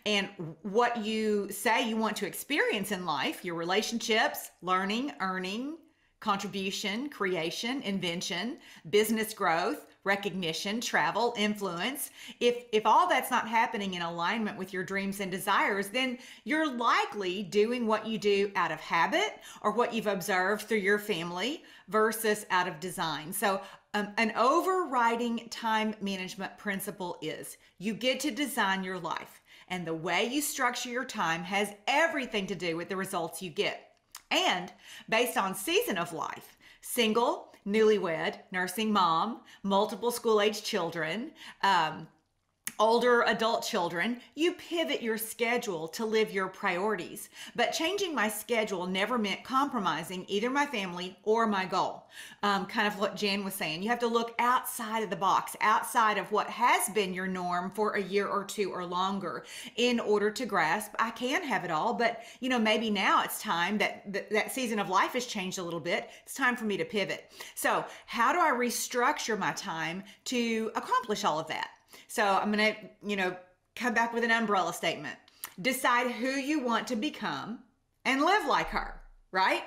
and what you say you want to experience in life, your relationships, learning, earning, contribution, creation, invention, business growth, recognition, travel, influence. If, if all that's not happening in alignment with your dreams and desires, then you're likely doing what you do out of habit or what you've observed through your family versus out of design. So Um, an overriding time management principle is you get to design your life, and the way you structure your time has everything to do with the results you get. And based on season of life, single, newlywed, nursing mom, multiple school-aged children, um, older adult children, you pivot your schedule to live your priorities. But changing my schedule never meant compromising either my family or my goal. Um, kind of what Jan was saying, you have to look outside of the box, outside of what has been your norm for a year or two or longer in order to grasp, I can have it all, but you know, maybe now it's time that th that season of life has changed a little bit. It's time for me to pivot. So how do I restructure my time to accomplish all of that? So I'm going to, you know, come back with an umbrella statement. Decide who you want to become and live like her, right?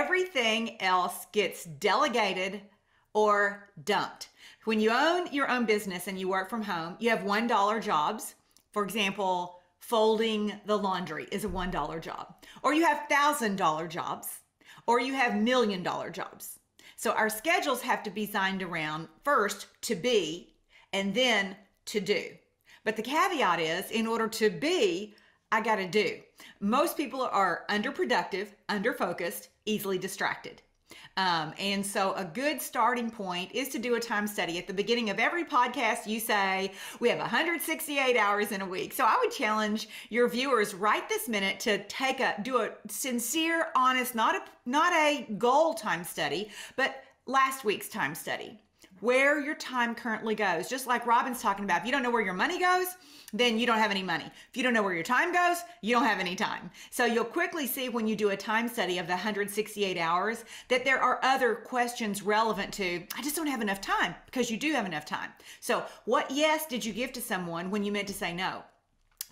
Everything else gets delegated or dumped. When you own your own business and you work from home, you have one dollar jobs. For example, folding the laundry is a one dollar job, or you have one thousand dollar jobs, or you have million dollar jobs. So our schedules have to be designed around first to be and then to do. But the caveat is, in order to be, I got to do. Most people are underproductive, underfocused, easily distracted. Um, and so a good starting point is to do a time study. At the beginning of every podcast, you say, we have one hundred sixty-eight hours in a week. So I would challenge your viewers right this minute to take a, do a sincere, honest, not a, not a goal time study, but last week's time study, where your time currently goes. Just like Robin's talking about, if you don't know where your money goes, then you don't have any money. If you don't know where your time goes, you don't have any time. So you'll quickly see when you do a time study of the one hundred sixty-eight hours that there are other questions relevant to, I just don't have enough time, because you do have enough time. So what yes did you give to someone when you meant to say no?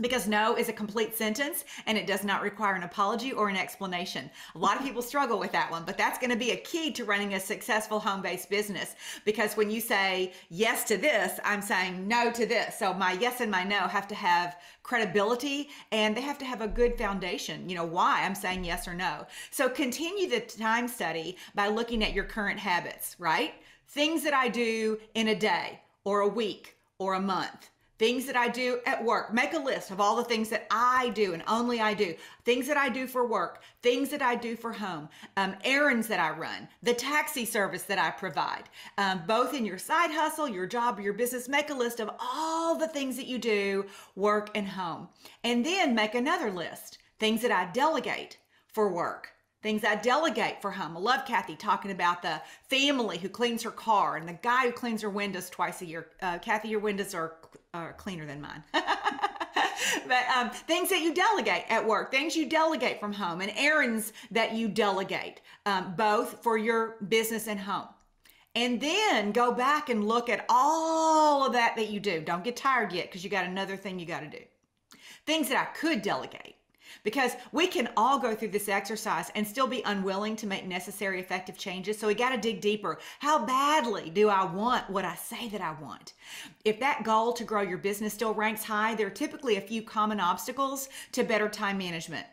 Because no is a complete sentence and it does not require an apology or an explanation. A lot of people struggle with that one, but that's going to be a key to running a successful home-based business, because when you say yes to this, I'm saying no to this. So my yes and my no have to have credibility and they have to have a good foundation. You know, why I'm saying yes or no. So continue the time study by looking at your current habits, right? Things that I do in a day or a week or a month. Things that I do at work. Make a list of all the things that I do and only I do. Things that I do for work. Things that I do for home. Um, errands that I run. The taxi service that I provide. Um, both in your side hustle, your job, your business. Make a list of all the things that you do, work and home. And then make another list. Things that I delegate for work. Things I delegate for home. I love Kathy talking about the family who cleans her car and the guy who cleans her windows twice a year. Uh, Kathy, your windows are are cleaner than mine. But um, things that you delegate at work, things you delegate from home, and errands that you delegate, um, both for your business and home. And then go back and look at all of that that you do. Don't get tired yet, because you got another thing you got to do. Things that I could delegate. Because we can all go through this exercise and still be unwilling to make necessary effective changes. So we got to dig deeper. How badly do I want what I say that I want? If that goal to grow your business still ranks high, there are typically a few common obstacles to better time management.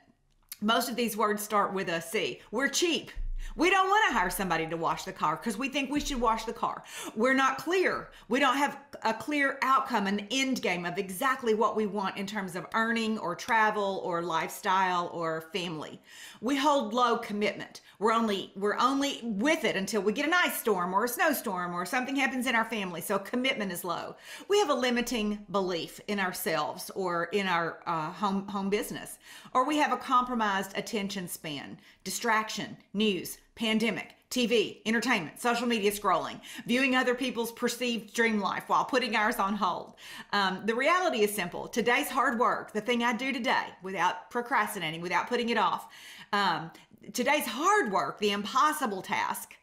Most of these words start with a C. We're cheap. We don't want to hire somebody to wash the car because we think we should wash the car. We're not clear. We don't have a clear outcome, an end game of exactly what we want in terms of earning or travel or lifestyle or family. We hold low commitment. We're only, we're only with it until we get an ice storm or a snowstorm or something happens in our family. So commitment is low. We have a limiting belief in ourselves or in our uh, home, home business, or we have a compromised attention span, distraction, news, pandemic, T V, entertainment, social media scrolling, viewing other people's perceived dream life while putting ours on hold. Um, the reality is simple. Today's hard work, the thing I do today without procrastinating, without putting it off, um, today's hard work, the impossible task,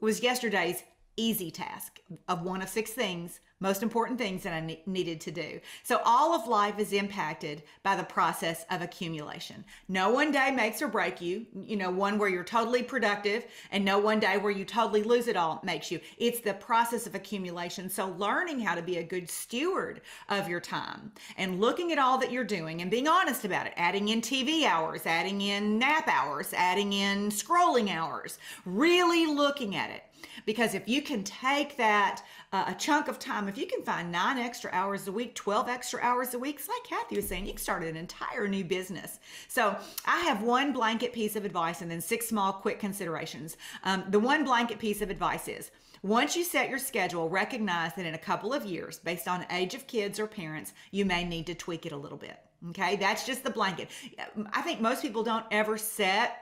was yesterday's easy task of one of six things, most important things that I ne- needed to do. So all of life is impacted by the process of accumulation. No one day makes or break you, you know, one where you're totally productive and no one day where you totally lose it all makes you. It's the process of accumulation. So learning how to be a good steward of your time and looking at all that you're doing and being honest about it, adding in T V hours, adding in nap hours, adding in scrolling hours, really looking at it. Because if you can take that uh, a chunk of time, if you can find nine extra hours a week, twelve extra hours a week, it's like Kathy was saying, you can start an entire new business. So I have one blanket piece of advice and then six small quick considerations. Um, the one blanket piece of advice is, once you set your schedule, recognize that in a couple of years, based on age of kids or parents, you may need to tweak it a little bit. Okay, that's just the blanket. I think most people don't ever set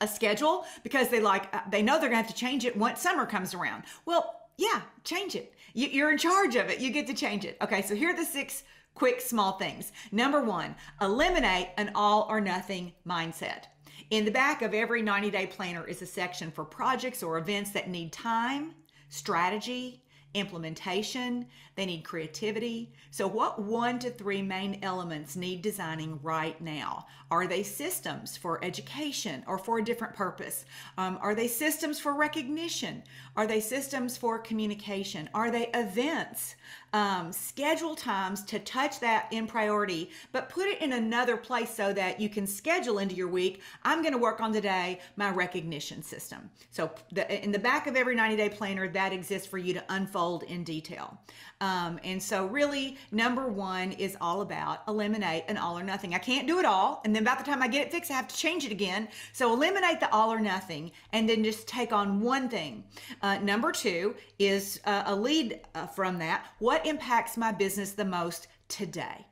a schedule because they like, uh, they know they're gonna have to change it once summer comes around. Well, yeah, change it. You, you're in charge of it. You get to change it. Okay, so here are the six quick small things. Number one, eliminate an all or nothing mindset. In the back of every ninety day planner is a section for projects or events that need time, strategy, implementation. They need creativity. So what one to three main elements need designing right now? Are they systems for education or for a different purpose? Um, are they systems for recognition? Are they systems for communication? Are they events? um, schedule times to touch that in priority, but put it in another place so that you can schedule into your week. I'm going to work on today my recognition system. So the, in the back of every ninety day planner, that exists for you to unfold in detail. Um, and so really, number one is all about eliminate an all or nothing. I can't do it all, and then by the time I get it fixed, I have to change it again. So eliminate the all or nothing, and then just take on one thing. Uh, number two is uh, a lead uh, from that. What impacts my business the most today?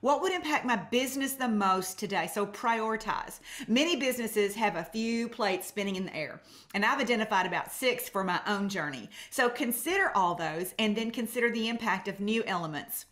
What would impact my business the most today? So prioritize. Many businesses have a few plates spinning in the air, and I've identified about six for my own journey. So consider all those, and then consider the impact of new elements.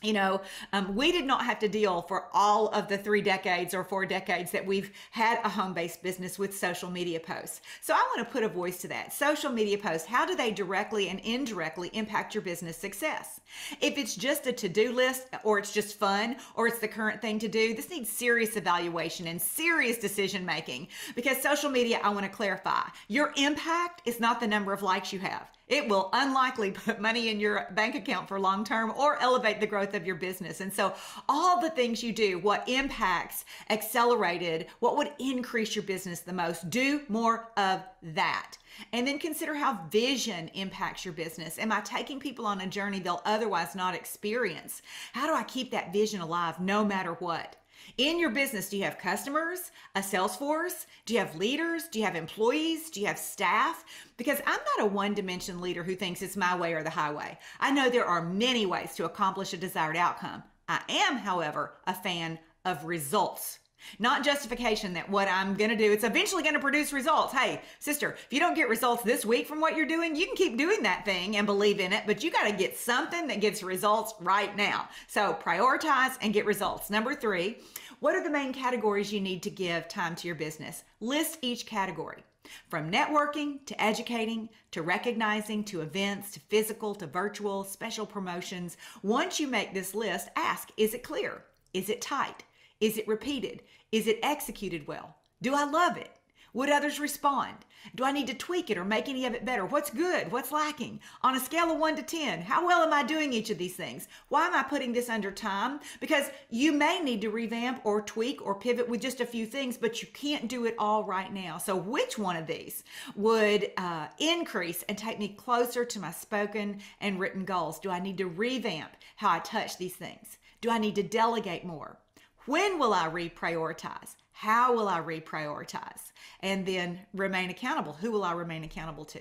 You know, um, we did not have to deal for all of the three decades or four decades that we've had a home-based business with social media posts. So I want to put a voice to that. Social media posts, how do they directly and indirectly impact your business success? If it's just a to-do list, or it's just fun, or it's the current thing to do, this needs serious evaluation and serious decision-making, because social media, I want to clarify, your impact is not the number of likes you have. It will unlikely put money in your bank account for long term or elevate the growth of your business. And so all the things you do, what impacts accelerated, what would increase your business the most, do more of that. And then consider how vision impacts your business. Am I taking people on a journey they'll otherwise not experience? How do I keep that vision alive no matter what? In your business, do you have customers, a sales force? Do you have leaders? Do you have employees? Do you have staff? Because I'm not a one-dimension leader who thinks it's my way or the highway. I know there are many ways to accomplish a desired outcome. I am, however, a fan of results. Not justification that what I'm going to do, it's eventually going to produce results. Hey, sister, if you don't get results this week from what you're doing, you can keep doing that thing and believe in it, but you got to get something that gets results right now. So prioritize and get results. Number three, what are the main categories you need to give time to your business? List each category. From networking, to educating, to recognizing, to events, to physical, to virtual, special promotions. Once you make this list, ask, is it clear? Is it tight? Is it repeated? Is it executed well? Do I love it? Would others respond? Do I need to tweak it or make any of it better? What's good? What's lacking? On a scale of one to ten, how well am I doing each of these things? Why am I putting this under time? Because you may need to revamp or tweak or pivot with just a few things, but you can't do it all right now. So which one of these would uh, increase and take me closer to my spoken and written goals? Do I need to revamp how I touch these things? Do I need to delegate more? When will I reprioritize? How will I reprioritize? And then remain accountable. Who will I remain accountable to?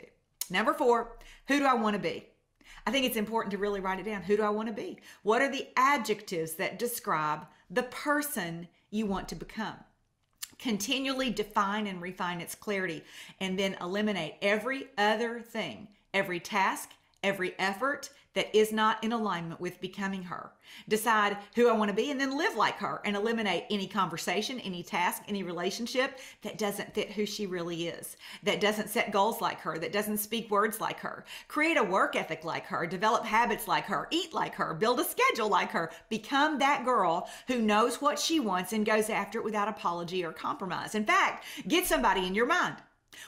Number four, who do I want to be? I think it's important to really write it down. Who do I want to be? What are the adjectives that describe the person you want to become? Continually define and refine its clarity, and then eliminate every other thing, every task, every effort that is not in alignment with becoming her. Decide who I want to be, and then live like her, and eliminate any conversation, any task, any relationship that doesn't fit who she really is, that doesn't set goals like her, that doesn't speak words like her. Create a work ethic like her, develop habits like her, eat like her, build a schedule like her. Become that girl who knows what she wants and goes after it without apology or compromise. In fact, get somebody in your mind.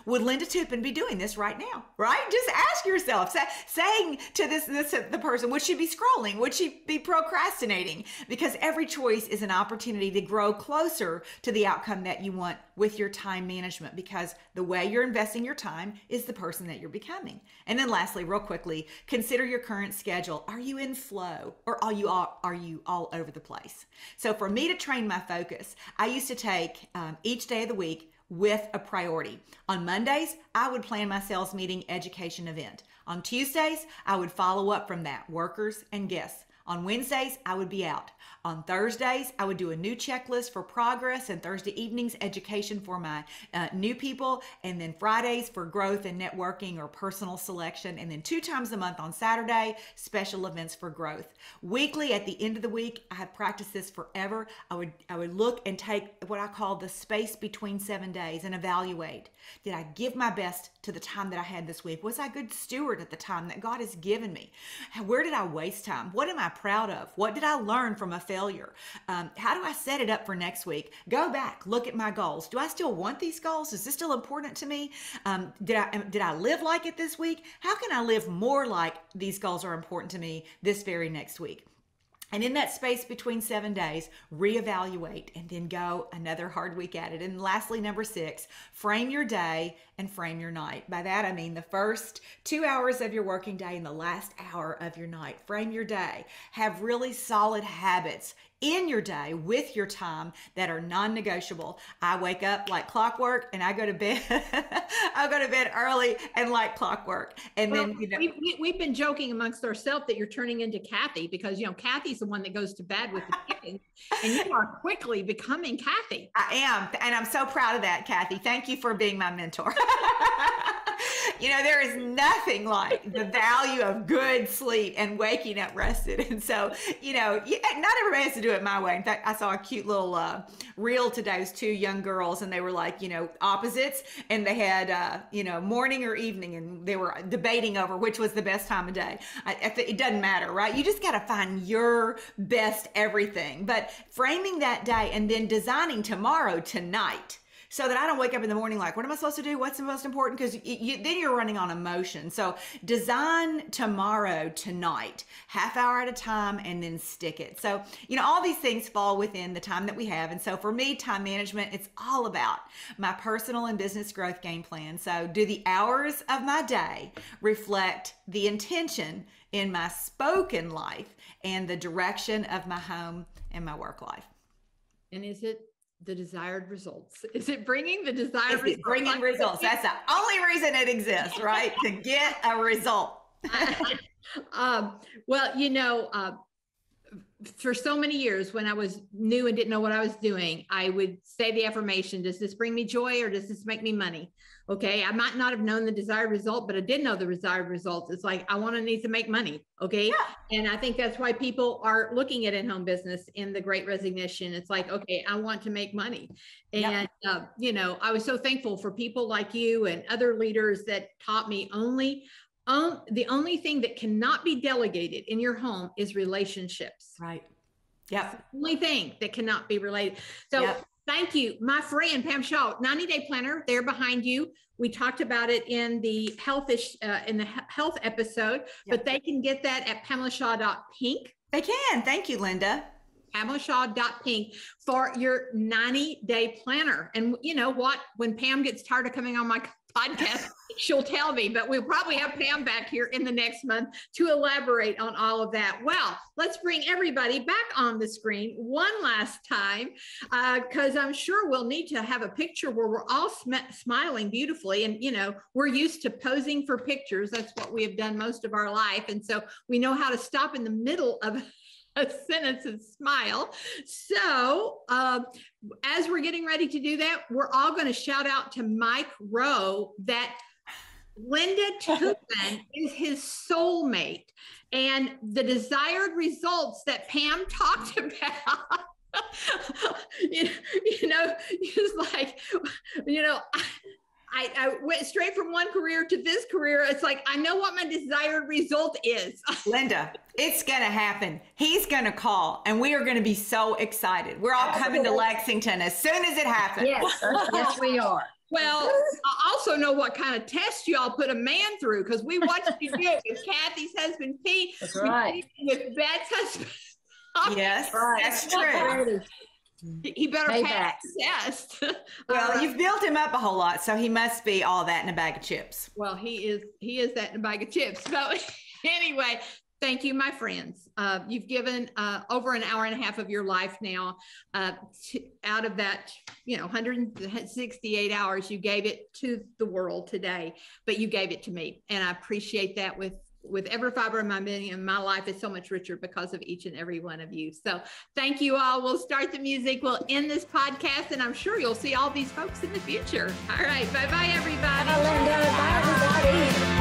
Would Linda Toupin be doing this right now, right? Just ask yourself, say, saying to this, this, the person, would she be scrolling? Would she be procrastinating? Because every choice is an opportunity to grow closer to the outcome that you want with your time management, because the way you're investing your time is the person that you're becoming. And then lastly, real quickly, consider your current schedule. Are you in flow, or are you all, are you all over the place? So for me to train my focus, I used to take um, each day of the week with a priority. On Mondays, I would plan my sales meeting education event. On Tuesdays, I would follow up from that, workers and guests. On Wednesdays, I would be out. On Thursdays, I would do a new checklist for progress, and Thursday evenings, education for my uh, new people, and then Fridays for growth and networking or personal selection, and then two times a month on Saturday, special events for growth. Weekly, at the end of the week, I have practiced this forever. I would, I would look and take what I call the space between seven days and evaluate. Did I give my best to the time that I had this week? Was I a good steward at the time that God has given me? Where did I waste time? What am I proud of? What did I learn from a failure? Um, how do I set it up for next week? Go back, look at my goals. Do I still want these goals? Is this still important to me? Um, did I did I live like it this week? How can I live more like these goals are important to me this very next week? And in that space between seven days, reevaluate and then go another hard week at it. And lastly, number six, frame your day and frame your night. By that, I mean the first two hours of your working day and the last hour of your night. Frame your day. Have really solid habits in your day with your time that are non-negotiable. I wake up like clockwork and I go to bed. I go to bed early and like clockwork. And well, then, you know, we, we, we've been joking amongst ourselves that you're turning into Kathy, because, you know, Kathy's the one that goes to bed with the kittens, and you are quickly becoming Kathy. I am. And I'm so proud of that, Kathy. Thank you for being my mentor. You know, there is nothing like the value of good sleep and waking up rested. And so, you know, not everybody has to do it my way. In fact, I saw a cute little uh, reel today. Two young girls, and they were like, you know, opposites, and they had, uh, you know, morning or evening, and they were debating over which was the best time of day. I, it doesn't matter, right? You just got to find your best everything. But framing that day and then designing tomorrow, tonight, so that I don't wake up in the morning like, what am I supposed to do? What's the most important? Because you, then you're running on emotion. So design tomorrow, tonight, half hour at a time, and then stick it. So, you know, all these things fall within the time that we have. And so for me, time management, it's all about my personal and business growth game plan. So do the hours of my day reflect the intention in my spoken life and the direction of my home and my work life? And is it the desired results? Is it bringing the desired results? Bringing results. That's the only reason it exists, right? To get a result. um, well, you know, uh, for so many years when I was new and didn't know what I was doing, I would say the affirmation, does this bring me joy or does this make me money? Okay. I might not have known the desired result, but I did know the desired results. It's like, I want to need to make money. Okay. Yeah. And I think that's why people are looking at in-home business in the Great Resignation. It's like, okay, I want to make money. And, yeah. uh, you know, I was so thankful for people like you and other leaders that taught me only Um, the only thing that cannot be delegated in your home is relationships. Right. Yeah. The only thing that cannot be related. So yep. Thank you, my friend, Pam Shaw, ninety day planner there behind you. We talked about it in the healthish, uh, in the health episode, yep. But they can get that at pamela shaw dot pink. They can. Thank you, Linda. pamela shaw dot pink for your ninety day planner. And you know what, when Pam gets tired of coming on my podcast, she'll tell me, but we'll probably have Pam back here in the next month to elaborate on all of that. Well, let's bring everybody back on the screen one last time, because uh, I'm sure we'll need to have a picture where we're all sm smiling beautifully. And, you know, we're used to posing for pictures. That's what we have done most of our life. And so we know how to stop in the middle of a sentence and smile. So uh, as we're getting ready to do that, we're all going to shout out to Mike Rowe that Linda Toupin is his soulmate, and the desired results that Pam talked about. you, know, you know, it's like, you know, I, I, I went straight from one career to this career. It's like, I know what my desired result is. Linda, it's going to happen. He's going to call, and we are going to be so excited. We're all coming to Lexington as soon as it happens. Yes, yes we are. Well, I also know what kind of test y'all put a man through, because we watched you do it with Kathy's husband, Pete. That's right. With Bette's husband. Yes, right. That's true. He better Payback. Pass the test. Well, uh, you've built him up a whole lot, so he must be all that in a bag of chips. Well, he is he is that in a bag of chips. So anyway, thank you, my friends. Uh, you've given uh, over an hour and a half of your life now. Uh, to, out of that, you know, one hundred sixty-eight hours, you gave it to the world today, but you gave it to me. And I appreciate that with with every fiber of my being, and my life is so much richer because of each and every one of you. So thank you all. We'll start the music. We'll end this podcast, and I'm sure you'll see all these folks in the future. All right. Bye-bye, everybody. Bye, Linda. Bye, everybody.